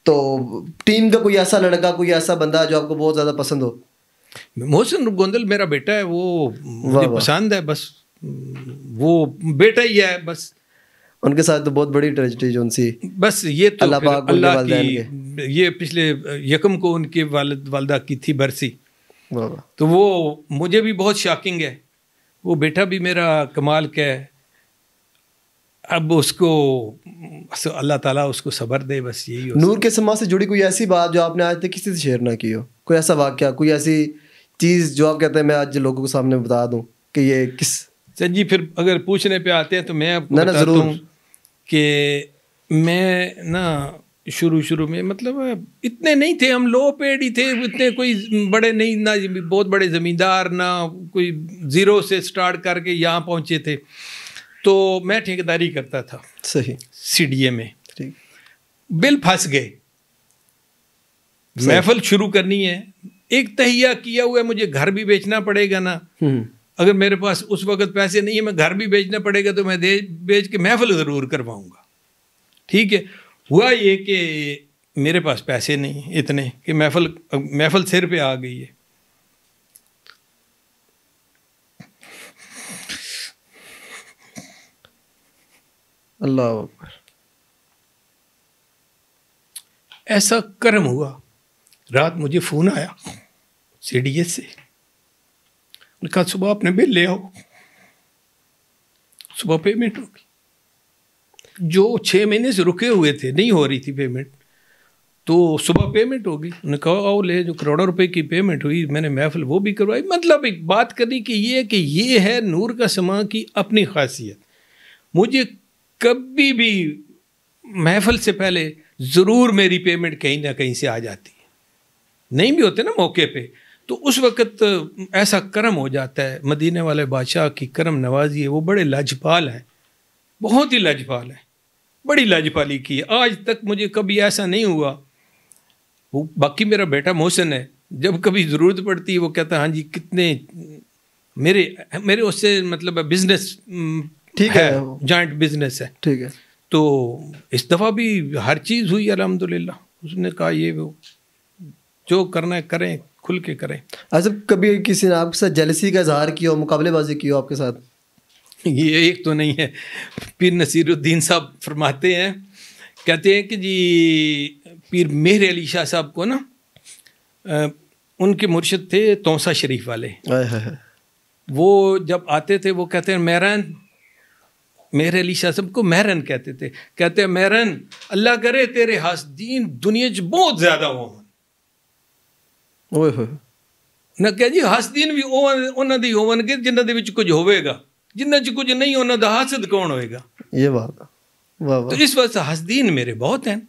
तो टीम का कोई ऐसा लड़का, कोई ऐसा बंदा जो आपको बहुत ज़्यादा पसंद हो? मोहसिन गोंदल मेरा बेटा है, वो मुझे पसंद है, बस वो बेटा ही है बस। उनके साथ तो बहुत बड़ी ट्रेजेडी जो उनसी बस, ये तो अल्लाह की, ये पिछले यकम को उनके वालिद वालदा की थी बरसी, तो वो मुझे भी बहुत शॉकिंग है। वो बेटा भी मेरा कमाल का है, अब उसको अल्लाह ताला उसको सब्र दे, बस यही हो। नूर के समा से जुड़ी कोई ऐसी बात जो आपने आज तक किसी से शेयर ना की हो, कोई ऐसा वाक़या, कोई ऐसी चीज़ जो आप कहते हैं मैं आज लोगों के सामने बता दूँ कि ये किस? सर जी फिर अगर पूछने पे आते हैं तो मैं आपको बताता हूँ कि मैं ना शुरू में मतलब इतने नहीं थे हम, लो पेड ही थे, इतने कोई बड़े नहीं, ना बहुत बड़े ज़मींदार, ना कोई ज़ीरो से स्टार्ट करके यहाँ पहुँचे थे। तो मैं ठेकेदारी करता था सही सीडीए में, ठीक। बिल फंस गए, महफिल शुरू करनी है, एक तहिया किया हुआ है, मुझे घर भी बेचना पड़ेगा ना, अगर मेरे पास उस वक़्त पैसे नहीं है, मैं घर भी बेचना पड़ेगा, तो मैं बेच के महफिल ज़रूर करवाऊँगा, ठीक है। हुआ ये कि मेरे पास पैसे नहीं इतने कि महफिल सिर पे आ गई है। अल्लाह हू अकबर, ऐसा कर्म हुआ। रात मुझे फ़ोन आया सीडीएस से, कहा सुबह आपने बिल ले आओ, सुबह पेमेंट होगी। जो 6 महीने से रुके हुए थे, नहीं हो रही थी पेमेंट, तो सुबह पेमेंट होगी। उन्होंने कहा आओ ले, जो करोड़ों रुपए की पेमेंट हुई, मैंने महफिल वो भी करवाई। मतलब एक बात करने की ये है कि ये है नूर का समा की अपनी खासियत। मुझे कभी भी महफिल से पहले ज़रूर मेरी पेमेंट कहीं ना कहीं से आ जाती है, नहीं भी होते ना मौके पे, तो उस वक़्त ऐसा करम हो जाता है। मदीने वाले बादशाह की करम नवाजी है, वो बड़े लाजपाल हैं, बहुत ही लाजपाल हैं, बड़ी लाजपाली की है। आज तक मुझे कभी ऐसा नहीं हुआ। वो बाकी मेरा बेटा मोहसिन है, जब कभी ज़रूरत पड़ती है वो कहता है हाँ जी कितने मेरे उससे मतलब बिजनेस ठीक है, जॉइंट बिजनेस है ठीक है। तो इस दफ़ा भी हर चीज़ हुई अल्हम्दुलिल्लाह। उसने कहा ये वो जो करना है करें, खुल के करें। अच्छा कभी किसी ने आपके साथ जेलसी का इजहार किया हो, मुकाबलेबाजी की हो आपके साथ? ये एक तो नहीं है। पीर नसीरुद्दीन साहब फरमाते हैं, कहते हैं कि जी पीर मेहर अली शाह साहब को ना उनके मुर्शिद थे तौसा शरीफ वाले, वो जब आते थे वो कहते हैं मेहरन, मेहर अली शाह साहब को मेहरन कहते थे, कहते हैं मेहरन अल्लाह करे तेरे हासदीन दुनिया च बहुत ज़्यादा होवन, ना कह जी हासदीन भी उन्होंने ही होवनगे जिन्होंने कुछ होगा, जिन्होंने च कुछ नहीं उन्होंने हासद कौन होएगा। ये बात तो इस वजह से हसदीन मेरे बहुत हैं,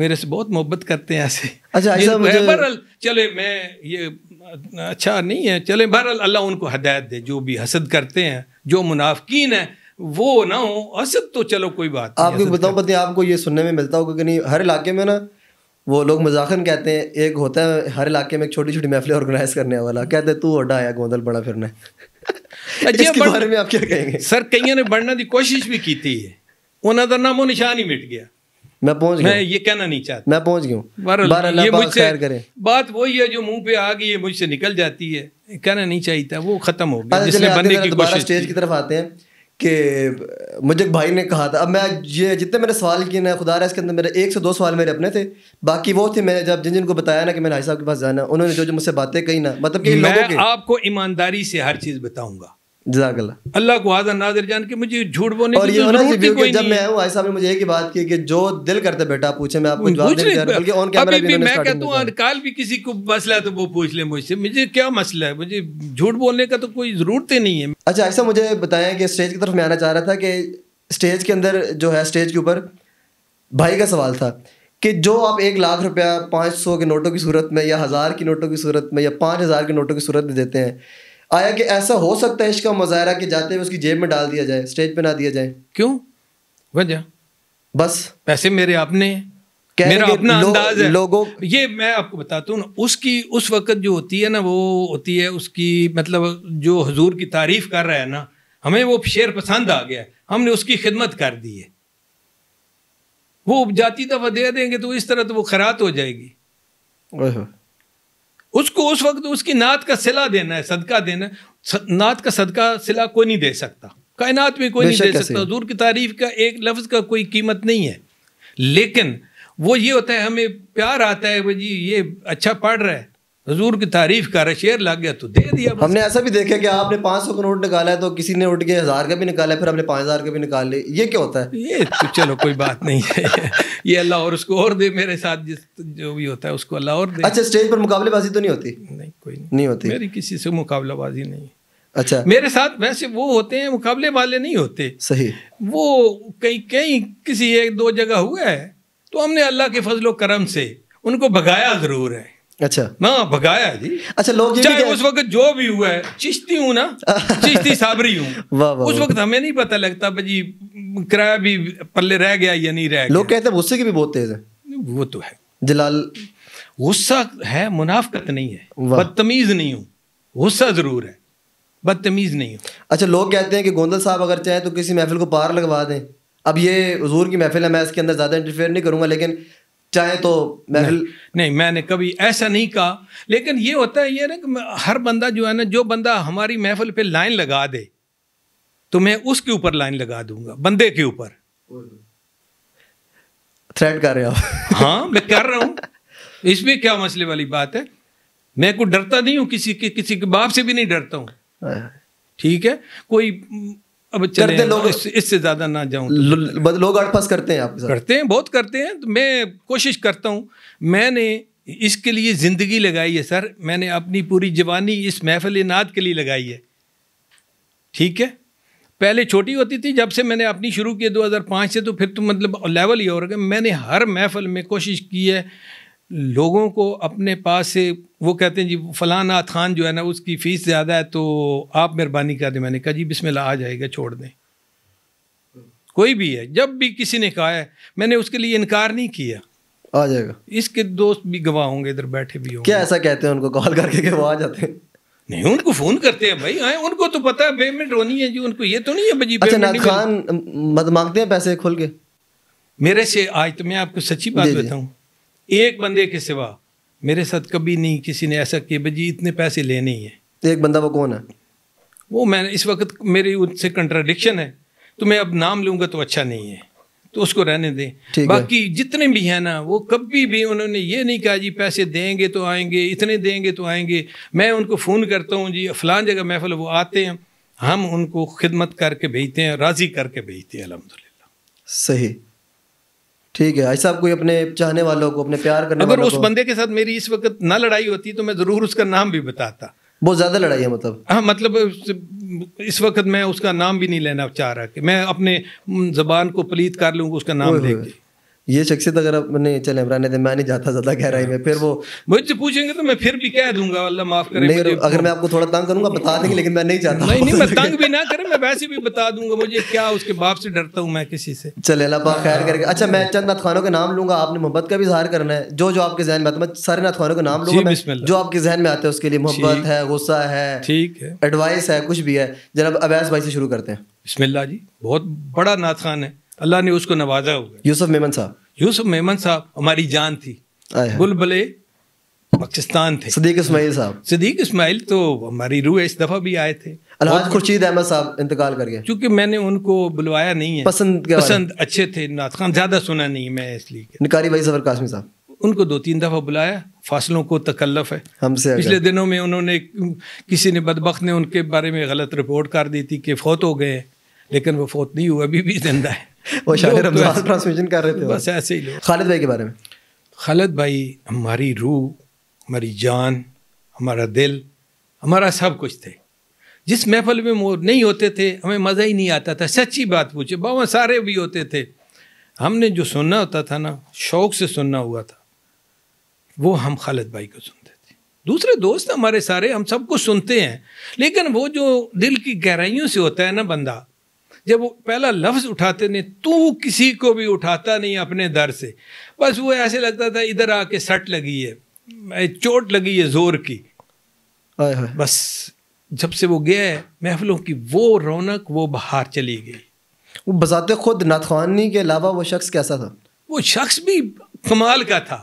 मेरे से बहुत मोहब्बत करते हैं ऐसे। अच्छा बहरहाल चले मैं ये अच्छा नहीं है, चले बहरहाल अल्लाह उनको हदायत दे, जो भी हसद करते हैं, जो मुनाफिकीन हैं वो ना हो। हसद तो चलो कोई बात नहीं। आपको बताओ पता है आपको ये सुनने में मिलता होगा कि नहीं, हर इलाके में ना वो लोग मजाकन कहते हैं, एक होता है हर इलाके में एक छोटी छोटी महफिलें ऑर्गेनाइज करने वाला, कहते हैं तू अड्डा आया गोंदल बड़ा फिरने। इसके बारे में आप क्या कहेंगे? सर कईयों ने बढ़ने की कोशिश भी की थी, उन्हों का नामो निशान ही मिट गया। मैं पहुंच गया, मैं ये कहना नहीं चाहता, मैं पहुंच गया। ये मुझसे बात वही है जो मुंह पे आ गई, ये मुझसे निकल जाती है, कहना नहीं चाहिए था, वो खत्म हो गया। जिसने बनने की कोशिश। स्टेज की तरफ आते हैं कि मुझे भाई ने कहा था, अब मैं ये जितने मैंने सवाल किए ना खुदा रहा इसके अंदर मेरे 102 सवाल मेरे अपने थे, बाकी वो थे मैंने जब जिन जिनको बताया ना कि मैंने भाई साहब के पास जाना, उन्होंने जो जो मुझसे बातें कही ना, मतलब कि मैं आपको ईमानदारी से हर चीज़ बताऊँगा। अल्लाह को हाज़र नाज़िर जान के मुझे झूठ बोलने की ज़रूरत ही कोई नहीं। जब मैं आया साहब ने मुझे एक ही बात की कि जो दिल करता बेटा पूछे, मैं आपको जवाब नहीं दे रहा ऑन कैमरा भी। मैं कहता हूं कल भी किसी को मसला है तो वो पूछ ले मुझसे, मुझे क्या मसला है, मुझे झूठ बोलने का तो कोई ज़रूरत ही नहीं है। अच्छा ऐसा मुझे बताया कि स्टेज की तरफ मैं आना चाह रहा था कि स्टेज के अंदर जो है, स्टेज के ऊपर भाई का सवाल था कि जो आप 1 लाख रुपया 500 के नोटों की सूरत में या 1000 के नोटों की सूरत में या 5000 के नोटों की सूरत में देते हैं, आया कि ऐसा हो सकता है इश्क का मुजाहरा कि जाते हुए उसकी जेब में डाल दिया जाए, स्टेज पे ना दिया जाए? क्यों? वजह बस पैसे मेरे अपने, मेरा अपना अंदाज है लोगों। ये मैं आपको बताता हूँ ना, उसकी उस वक़्त जो होती है ना वो होती है उसकी, मतलब जो हुजूर की तारीफ़ कर रहा है ना, हमें वो शेर पसंद आ गया, हमने उसकी खिदमत कर दी है, वो जाती दफ़ा दे देंगे तो इस तरह तो वो खरात हो जाएगी। उसको उस वक्त उसकी नात का सिला देना है, सदका देना है। नात का सदका सिला कोई नहीं दे सकता, कायनात में कोई नहीं दे सकता। हुजूर की तारीफ का एक लफ्ज़ का कोई कीमत नहीं है। लेकिन वो ये होता है हमें प्यार आता है जी, ये अच्छा पढ़ रहा है, हुजूर की तारीफ का रहा, शेर लग गया तो दे दिया। हमने ऐसा भी देखा कि आपने 500 का नोट निकाला है तो किसी ने उठ के 1000 का भी निकाला है, फिर हमने 5000 का भी निकाल लिया, ये क्या होता है? ये तो चलो कोई बात नहीं है, ये अल्लाह और उसको और दे, मेरे साथ जिस जो भी होता है उसको अल्लाह और दे। अच्छा स्टेज पर मुकाबलेबाजी तो नहीं होती? नहीं, कोई नहीं होती, मेरी किसी से मुकाबलाबाजी नहीं। अच्छा मेरे साथ वैसे वो होते हैं मुकाबले वाले नहीं होते, सही। वो कहीं कहीं किसी 1-2 जगह हुआ है तो हमने अल्लाह के फजलो करम से उनको भगाया ज़रूर है। अच्छा ना भगाया जी। अच्छा लोग चाहे उस वक्त जो भी हुआ है, चिश्ती हूँ ना, चिश्ती साबरी हूँ, उस वक्त हमें नहीं पता लगता जी किराया भी पल्ले रह गया या नहीं रह गया। लोग कहते हैं गुस्से की भी बहुत तेज है, वो तो है जलाल, गुस्सा है, मुनाफकत नहीं है, बदतमीज नहीं हूँ, गुस्सा जरूर है, बदतमीज नहीं हूँ। अच्छा लोग कहते हैं कि गोंदल साहब अगर चाहे तो किसी महफिल को पार लगवा दें, अब ये हुजूर की महफिल है, मैं इसके अंदर ज्यादा इंटरफेयर नहीं करूंगा, लेकिन चाहे तो नहीं, मैंने कभी ऐसा नहीं कहा। लेकिन ये होता है ये ना कि हर बंदा जो है ना, जो बंदा हमारी महफिल पे लाइन लगा दे तो मैं उसके ऊपर लाइन लगा दूंगा, बंदे के ऊपर। थ्रेट कर रहे हो? हाँ मैं कर रहा हूँ, इसमें क्या मसले वाली बात है। मैं को डरता नहीं हूँ, किसी के बाप से भी नहीं डरता हूँ, ठीक है। कोई अब चलते लोग इससे ज्यादा ना जाऊं तो लोग अड़फस करते हैं आप साथ? करते हैं, बहुत करते हैं। तो मैं कोशिश करता हूं, मैंने इसके लिए जिंदगी लगाई है सर, मैंने अपनी पूरी जवानी इस महफिल नात के लिए लगाई है, ठीक है। पहले छोटी होती थी, जब से मैंने अपनी शुरू की 2005 से, तो फिर तो मतलब लेवल ही हो रहा है। मैंने हर महफिल में कोशिश की है लोगों को अपने पास से, वो कहते हैं जी फलाना खान जो है ना उसकी फ़ीस ज़्यादा है तो आप मेहरबानी कर दें। मैंने कहा जी बिस्मिल्लाह आ जाएगा, छोड़ दें। कोई भी है, जब भी किसी ने कहा है मैंने उसके लिए इनकार नहीं किया, आ जाएगा। इसके दोस्त भी गवाह होंगे, इधर बैठे भी होंगे। क्या ऐसा कहते हैं उनको कॉल करके कि वो आ जाते हैं? नहीं उनको फोन करते हैं भाई, आए उनको तो पता है पेमेंट होनी है जी, उनको ये तो नहीं है जी। अच्छा ना खान मत मांगते हैं पैसे खोल के मेरे से? आज तो मैं आपको सच्ची बात बताऊं, एक बंदे के सिवा मेरे साथ कभी नहीं किसी ने ऐसा किया भाई जी इतने पैसे लेने ही है। एक बंदा वो कौन है? वो मैंने इस वक्त मेरी उनसे कंट्राडिक्शन है तो मैं अब नाम लूँगा तो अच्छा नहीं है, तो उसको रहने दें। बाकी जितने भी हैं ना वो कभी भी उन्होंने ये नहीं कहा जी पैसे देंगे तो आएंगे, इतने देंगे तो आएंगे। मैं उनको फ़ोन करता हूँ जी फलां जगह महफिल, वो आते हैं, हम उनको खिदमत करके भेजते हैं, राज़ी करके भेजते हैं अल्हम्दुलिल्लाह। सही ठीक है। ऐसा कोई अपने चाहने वालों को अपने प्यार करने अगर उस बंदे के साथ मेरी इस वक्त ना लड़ाई होती तो मैं ज़रूर उसका नाम भी बताता। बहुत ज़्यादा लड़ाई है मतलब? हाँ, मतलब इस वक्त मैं उसका नाम भी नहीं लेना चाह रहा कि मैं अपने ज़बान को पलीत कर लूँगा उसका नाम लेके। ये शख्सियत अगर अपने चले इमरान ने मैं नहीं जाता ज़्यादा गहराई में, फिर वो मुझसे पूछेंगे तो मैं फिर भी कह दूंगा अल्लाह माफ़ करे। अगर मैं आपको थोड़ा तंग करूँगा बता देंगे, लेकिन मैं नहीं चाहता। नहीं नहीं, मैं तंग भी ना करें, मैं वैसे भी बता दूंगा, मुझे क्या उसके बाप से डरता हूँ मैं किसी से। चले अल्लाह पाक खैर करके। अच्छा मैं चंद नात खानों के नाम लूँगा, आपने मोहब्बत का भी इजहार करना है, जो जो आपके जहन में आता है। मैं सारे नात खानों के नाम लूँगा जो आपके जहन में आते हैं, उसके लिए मोहब्बत है, गुस्सा है, ठीक है, एडवाइस है, कुछ भी है। जनाब अवैस भाई से शुरू करते हैं। बिस्मिल्लाह जी, बहुत बड़ा नात खान है, अल्लाह ने उसको नवाजा हुआ। यूसुफ मेमन साहब, यूसुफ मेमन साहब हमारी जान थी, बुलबुले पाकिस्तान थे। सदीक इस्माइल साहब, सदीक इस्माइल तो हमारी रूह इस दफ़ा भी आए थे। अलहाज खुर्शीद अहमद साहब इंतकाल कर गए, चूँकि मैंने उनको बुलवाया नहीं है, पसंद अच्छे थे नात खान, ज़्यादा सुना नहीं मैं इसलिए। निकारी वहीद ज़फर कासमी साहब, उनको 2-3 दफ़ा बुलाया, फासलों को तकल्लफ है हमसे। पिछले दिनों में उन्होंने किसी ने बदबख्त ने उनके बारे में गलत रिपोर्ट कर दी थी कि फ़ौत हो गए, लेकिन वो फौत नहीं हुआ, अभी भी जिंदा है। वो रमजान ट्रांसमिशन कर रहे थे बस ऐसे ही। खालिद भाई के बारे में? खालिद भाई हमारी रूह, हमारी जान, हमारा दिल, हमारा सब कुछ थे। जिस महफल में वो नहीं होते थे हमें मज़ा ही नहीं आता था। सच्ची बात पूछे बाबा, सारे भी होते थे, हमने जो सुनना होता था ना शौक़ से सुनना हुआ था, वो हम खालिद भाई को सुनते थे। दूसरे दोस्त हमारे सारे, हम सबको सुनते हैं, लेकिन वो जो दिल की गहराइयों से होता है ना बंदा, जब वो पहला लफ्ज़ उठाते नहीं, तू किसी को भी उठाता नहीं अपने दर से, बस वो ऐसे लगता था इधर आके सट लगी है, चोट लगी है ज़ोर की। बस जब से वो गया है महफिलों की वो रौनक वो बहार चली गई। वो बजाते खुद नाथवानी के अलावा वो शख्स कैसा था? वो शख्स भी कमाल का था।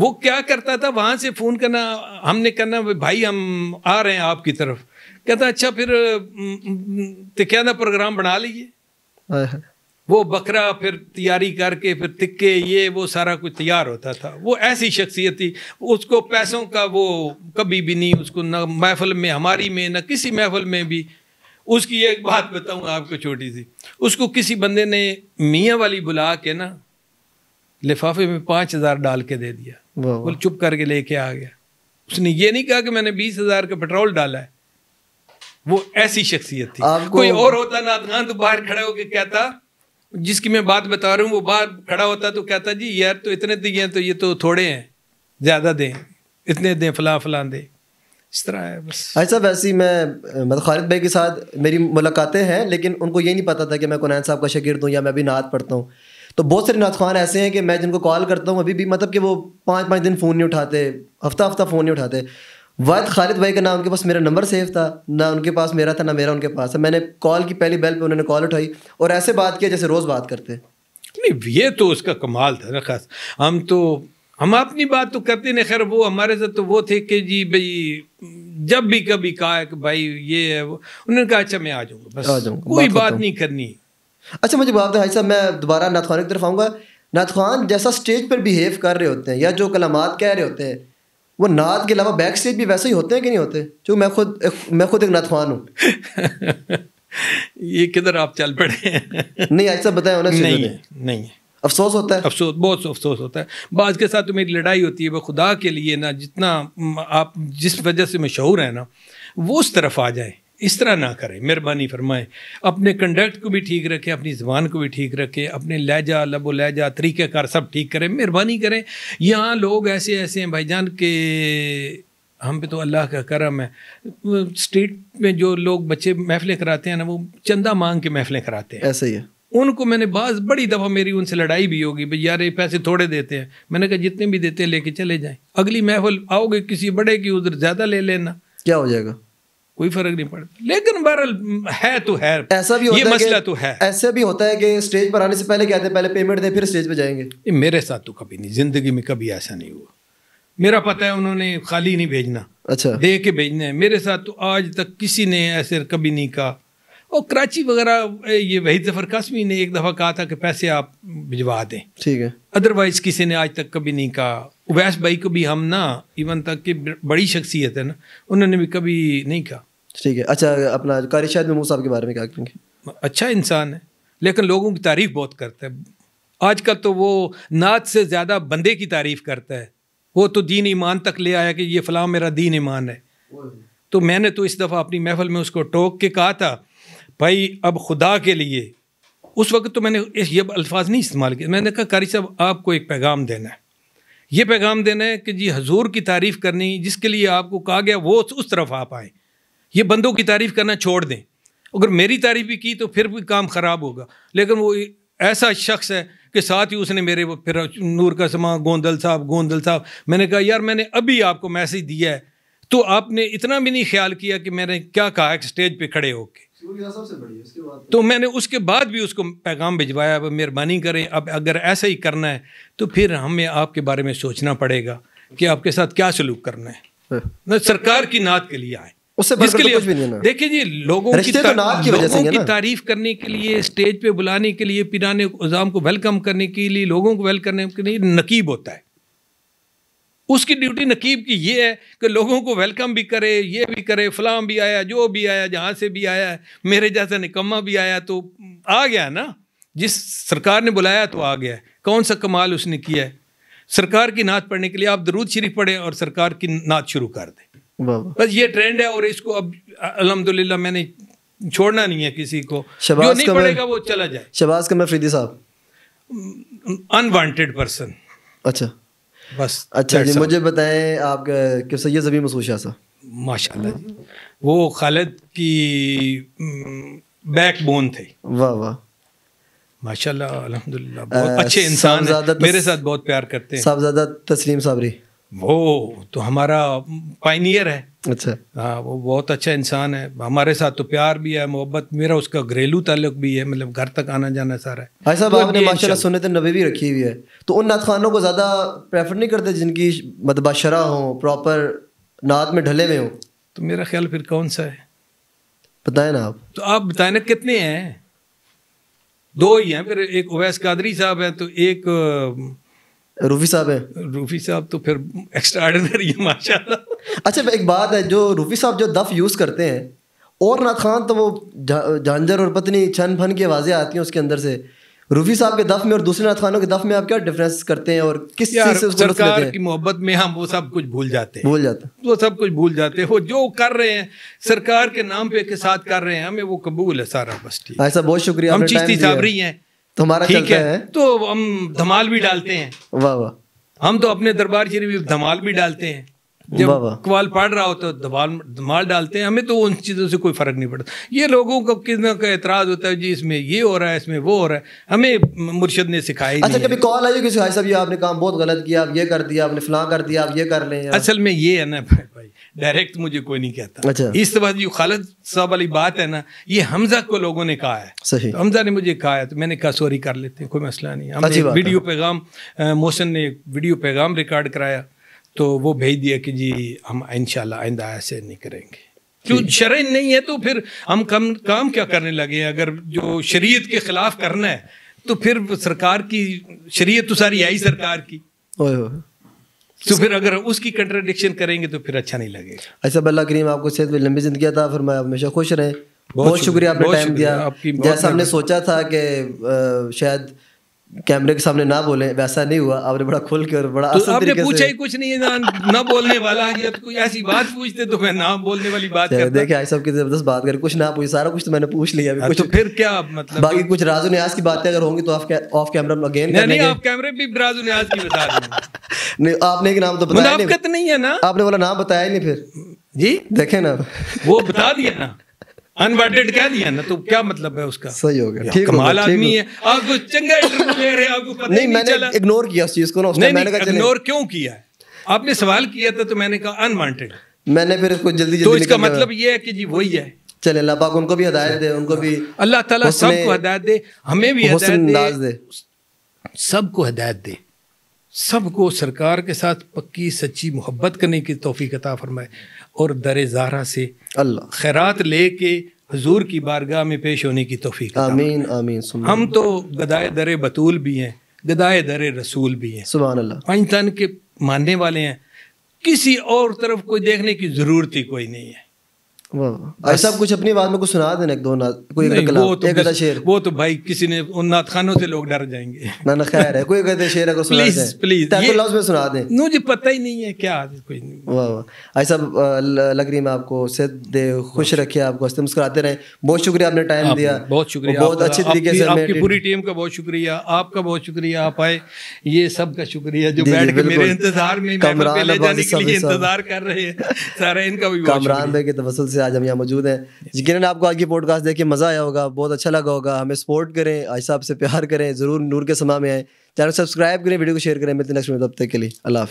वो क्या करता था, वहाँ से फ़ोन करना, हमने करना भाई हम आ रहे हैं आपकी तरफ, कहता अच्छा फिर तिक्या का प्रोग्राम बना लीजिए। वो बकरा फिर तैयारी करके फिर तिक्के ये वो सारा कुछ तैयार होता था। वो ऐसी शख्सियत थी, उसको पैसों का वो कभी भी नहीं, उसको ना महफिल में हमारी में ना किसी महफिल में भी। उसकी एक बात बताऊँ आपको छोटी सी, उसको किसी बंदे ने मियाँ वाली बुला के ना लिफाफे में 5000 डाल के दे दिया, वो चुप करके लेके आ गया। उसने ये नहीं कहा कि मैंने 20,000 का पेट्रोल डाला है। वो ऐसी शख्सियत थी। कोई और होता नात खान तो बाहर खड़ा होकर कहता, जिसकी मैं बात बता रहा हूँ वो बाहर खड़ा होता तो कहता जी यार तो इतने दिए हैं तो ये तो थोड़े हैं, ज़्यादा दें, इतने दें, फलां फलां दें, इस तरह है बस। ऐसा वैसी मैं खालिद भाई के साथ मेरी मुलाकातें हैं, लेकिन उनको ये नहीं पता था कि मैं कुनैन साहब का शागिर्द हूँ या मैं अभी नात पढ़ता हूँ। तो बहुत सारे नात खान ऐसे हैं कि मैं जिनको कॉल करता हूँ अभी भी, मतलब कि वो 5-5 दिन फ़ोन नहीं उठाते, हफ्ता-हफ्ता फ़ोन नहीं उठाते। वाद खालिद भाई का नाम के पास मेरा नंबर सेव था, ना उनके पास मेरा था ना मेरा उनके पास है। मैंने कॉल की पहली बेल पे उन्होंने कॉल उठाई और ऐसे बात किया जैसे रोज़ बात करते। नहीं ये तो उसका कमाल था ना, खास हम तो हम अपनी बात तो करते नहीं, खैर वो हमारे साथ तो वो थे कि जी भाई जब भी कभी कहा कि भाई ये है वो, उन्होंने कहा अच्छा मैं आ जाऊँगा, बस आ जाऊँगा, कोई बात नहीं करनी। अच्छा मुझे बात भाई साहब, मैं दोबारा नात खान की तरफ आऊँगा। नात खान जैसा स्टेज पर बिहेव कर रहे होते हैं या जो कलामात कह रहे होते हैं, वो नात के अलावा बैक स्टेज भी वैसे ही होते हैं कि नहीं होते? जो मैं खुद एक नात खान हूँ। ये किधर आप चल पड़े। नहीं ऐसा बताया होना चाहिए। नहीं अफसोस होता है, अफसोस बहुत अफसोस होता है। बाज के साथ तो मेरी लड़ाई होती है, वह खुदा के लिए ना जितना आप जिस वजह से मशहूर है ना वो उस तरफ आ जाए, इस तरह ना करें, मेहरबानी फरमाएं। अपने कंडक्ट को भी ठीक रखें, अपनी ज़बान को भी ठीक रखें, अपने लहजा लबो लहजा तरीक़ाकार सब ठीक करें, मेहरबानी करें। यहाँ लोग ऐसे ऐसे हैं भाईजान के, हम पे तो अल्लाह का करम है। स्ट्रीट में जो लोग बच्चे महफिलें कराते हैं ना, वो चंदा मांग के महफिलें कराते हैं, ऐसे ही है। उनको मैंने बाज़ बड़ी दफ़ा मेरी उनसे लड़ाई भी होगी, भाई यार ये पैसे थोड़े देते हैं। मैंने कहा जितने भी देते हैं लेके चले जाएँ, अगली महफिल आओगे किसी बड़े की उधर ज़्यादा ले लेना, क्या हो जाएगा। कोई फर्क नहीं पड़ता, लेकिन बहरहाल है तो है, ऐसा भी होता ये मसला तो है। ऐसा भी होता है कि स्टेज पर आने से पहले क्या थे, पहले पेमेंट दे फिर स्टेज पर जाएंगे। मेरे साथ तो कभी नहीं, जिंदगी में कभी ऐसा नहीं हुआ। मेरा पता है उन्होंने खाली नहीं भेजना, अच्छा दे के भेजना है। मेरे साथ तो आज तक किसी ने ऐसे कभी नहीं कहा। और कराची वगैरह ये वहीद जफर कासमी ने एक दफ़ा कहा था कि पैसे आप भिजवा दें, ठीक है, अदरवाइज़ किसी ने आज तक कभी नहीं कहा। उवैस भाई को भी हम ना इवन तक कि बड़ी शख्सियत है ना, उन्होंने भी कभी नहीं कहा, ठीक है। अच्छा अपना कारी शायद महमूद साहब के बारे में क्या कहेंगे? अच्छा इंसान है, लेकिन लोगों की तारीफ़ बहुत करता है। आजकल तो वो नाच से ज़्यादा बंदे की तारीफ़ करता है। वो तो दीन ईमान तक ले आया कि ये फ़लाँ मेरा दीन ईमान है। तो मैंने तो इस दफ़ा अपनी महफिल में उसको टोक के कहा था, भाई अब खुदा के लिए, उस वक्त तो मैंने ये अल्फाज नहीं इस्तेमाल किए। मैंने कहा कारी साहब आपको एक पैगाम देना है, ये पैगाम देना है कि जी हजूर की तारीफ़ करनी जिसके लिए आपको कहा गया वो उस तरफ आप आएँ, ये बंदों की तारीफ़ करना छोड़ दें। अगर मेरी तारीफ़ भी की तो फिर भी काम ख़राब होगा। लेकिन वो ऐसा शख्स है कि साथ ही उसने मेरे फिर नूर का समा गोंदल साहब, मैंने कहा यार मैंने अभी आपको मैसेज दिया है तो आपने इतना भी नहीं ख्याल किया कि मैंने क्या कहा है स्टेज पे खड़े होके। तो मैंने उसके बाद भी उसको पैगाम भिजवाया, अब मेहरबानी करें, अब अगर ऐसा ही करना है तो फिर हमें आपके बारे में सोचना पड़ेगा कि आपके साथ क्या सलूक करना है। न सरकार की नात के लिए आए, उसके लिए देखिए जी लोगों की तारीफ करने के लिए, स्टेज पे बुलाने के लिए, पीरान-ए-उज़ाम को वेलकम करने के लिए, लोगों को वेलकम करने के लिए नकीब होता है। उसकी ड्यूटी नकीब की ये है कि लोगों को वेलकम भी करे, ये भी करे, फलां भी आया, जो भी आया, जहाँ से भी आया, मेरे जैसा निकम्मा भी आया तो आ गया ना, जिस सरकार ने बुलाया तो आ गया। कौन सा कमाल उसने किया है? सरकार की नात पढ़ने के लिए आप दरूद शरीफ पढ़े और सरकार की नात शुरू कर दें, बस ये ट्रेंड है। और इसको अब अल्हम्दुलिल्लाह मैंने छोड़ना नहीं है किसी को, जो नहीं पड़ेगा वो चला जाए। शहबाज कमर फरीदी साहब अनवांटेड पर्सन। अच्छा बस अच्छा जी, मुझे बताएं आपका कि सैयद ज़बी मसूद शाह साहब माशाल्लाह जी वो खालिद की बैकबोन थे, वाह वाह माशाल्लाह अल्हम्दुलिल्लाह, बहुत अच्छे इंसान हैं, मेरे साथ बहुत प्यार करते हैं। साहबजादा तस्लीम साबरी वो तो हमारा पाइनियर है, अच्छा हाँ वो बहुत अच्छा इंसान है। हमारे साथ तो प्यार भी है, मोहब्बत, मेरा उसका घरेलू ताल्लुक भी है, मतलब घर तक आना जाना सारा है। भाई साहब तो आपने माशाल्लाह सुन्नत नबी भी रखी हुई है, तो उन नात खानों को ज़्यादा प्रेफर नहीं करते जिनकी मतबाशरा हो, प्रॉपर नात में ढले हुए हो? तो मेरा ख्याल फिर कौन सा है बताए ना आप, तो आप बताए ना कितने हैं? दो ही हैं, फिर एक ओवैस कादरी साहब है तो एक रूफी साहब है। रूफी साहब तो फिर एक्स्ट्राऑर्डिनरी है माशाल्लाह। अच्छा एक बात है, जो रूफी साहब जो दफ़ यूज़ करते हैं और नात खान तो वो झांझर और पत्नी छन फन की आवाज़ें आती हैं उसके अंदर से, रूफी साहब के दफ़ में और दूसरे नात खानों के दफ़ में आप क्या डिफरेंस करते हैं और किस चीज़ से उसको रख लेते हैं? की मोहब्बत में हम वो सब कुछ भूल जाते हैं, वो सब कुछ भूल जाते हैं, वो जो कर रहे हैं सरकार के नाम पे के साथ कर रहे हैं, हमें वो कबूल है सारा। बस ठीक है, बहुत शुक्रिया, हम चिश्ती साबरी हैं, तुम्हारा ठीक है तो हम धमाल भी डालते हैं, वाह वाह, हम तो अपने दरबार शरीफ में धमाल भी डालते हैं, जब कवाल पढ़ रहा हो तो धमाल डालते हैं, हमें तो उन चीज़ों से कोई फर्क नहीं पड़ता। ये लोगों का कितना का एतराज़ होता है जी इसमें ये हो रहा है, इसमें वो हो रहा है, हमें मुर्शद ने सिखाई। अच्छा कभी कॉल आई किसी भाई साहब ये आपने काम बहुत गलत किया, आप ये कर दिया, आपने फलां कर दिया, आप ये कर लें? असल में ये है ना भाई, डायरेक्ट मुझे कोई नहीं कहता। अच्छा इस तरह जो खालिद साहब वाली बात है ना, ये हमजा को लोगों ने कहा है, सही हमजा ने मुझे कहा है तो मैंने कहा सॉरी कर लेते हैं, कोई मसला नहीं। हमने वीडियो पैगाम, मोहसिन ने वीडियो पैगाम रिकॉर्ड कराया तो वो भेज दिया कि जी हम इंशाल्लाह आइंदा ऐसे नहीं करेंगे। जो शरई नहीं है तो फिर हम कम काम क्या करने लगे? अगर जो शरीयत के खिलाफ करना है तो फिर सरकार की शरीयत तो सारी आई सरकार की, तो फिर अगर उसकी कंट्राडिक्शन करेंगे तो फिर अच्छा नहीं लगेगा। अच्छा अल्लाह करीम आपको सेहत में लंबी जिंदगी अता फरमाए, हमेशा खुश रहें। बहुत शुक्रिया आपने टाइम दिया, जैसा हमने सोचा था कि शायद कैमरे के सामने ना बोले, वैसा नहीं हुआ, आपने बड़ा खुल के और बड़ा तो आपने पूछा ही कुछ नहीं है ना बोलने वाला है, तो कोई ऐसी बात पूछते तो मैं ना बोलने वाली बात करता। देखिए आई साहब की जबरदस्त बात करें, कुछ ना पूछे, सारा कुछ तो मैंने पूछ लिया अभी, कुछ तो फिर क्या मतलब बाकी कुछ राजो न्याज की बातें अगर होंगी तो ऑफ कैमरा में अगेन करेंगे। आप कैमरे भी राजो न्याज की बता दें। नहीं आपने एक नाम तो बताया नहीं, मुनाफकत नहीं है ना, आपने वाला नाम बताया नहीं फिर जी, देखे ना वो बता दिया ना, अनवांटेड कह दिया ना, तो क्या मतलब है उसका? सही हो गया, कमाल आदमी है। आपको चंगा इंटरव्यू ले रहे हैं, आपको पता नहीं मैंने इग्नोर किया उस चीज को ना, उसने मैंने कहा इग्नोर क्यों किया? आपने सवाल किया था तो मैंने कहा अनवांटेड, मैंने फिर इसको जल्दी जल्दी, तो इसका मतलब ये है कि जी वही है। चले अल्लाह पाक उनको भी हदायत दे, उनको भी अल्लाह ताला सबको हदायत दे, हमें भी हदायत दे, सबको हदायत दे, सबको सरकार के साथ पक्की सच्ची मोहब्बत करने की तौफीक अता फरमाए और दर ज़हरा से अल्लाह खैरात ले के हुजूर की बारगाह में पेश होने की तौफीक। आमीन आमीन। हम तो गदाए दर बतूल भी हैं, गदाए दर रसूल भी हैं, सुभान अल्लाह, पंच तन के मानने वाले हैं, किसी और तरफ कोई देखने की ज़रूरत ही कोई नहीं है। ऐसा कुछ अपनी बात में कुछ सुना देना, एक दो नात, कोई एक शेर। वो तो भाई किसी ने उन नात खानों से लोग डर जाएंगे ना, ना खैर है, कोई एक शेर अगर सुना प्लीज प्लीज में सुना दें, मुझे पता ही नहीं है क्या कोई नहीं। वाह वाह, ऐसा लग रही मैं आपको, सेहत दे, खुश रखिए, आपको हंसते मुस्कुराते रहे। बहुत शुक्रिया, आपने टाइम दिया, बहुत शुक्रिया, बहुत अच्छे तरीके से आपकी पूरी टीम का बहुत शुक्रिया, आपका बहुत शुक्रिया, आप आए, ये सब का शुक्रिया जो बैठ के मेरे इंतजार में इंतजार कर रहे हैं सारा, इनका भी कामरान भाई के तवसल आज हम यहाँ मौजूद हैं। यकीनन आपको आज की पॉडकास्ट देख के मज़ा आया होगा, बहुत अच्छा लगा होगा। हमें सपोर्ट करें, आज साहब से प्यार करें, ज़रूर नूर के समा में आएँ, चैनल सब्सक्राइब करें, वीडियो को शेयर करें। मिलते हैं नेक्स्ट में, तब तक के लिए अल्लाह हाफ़िज़।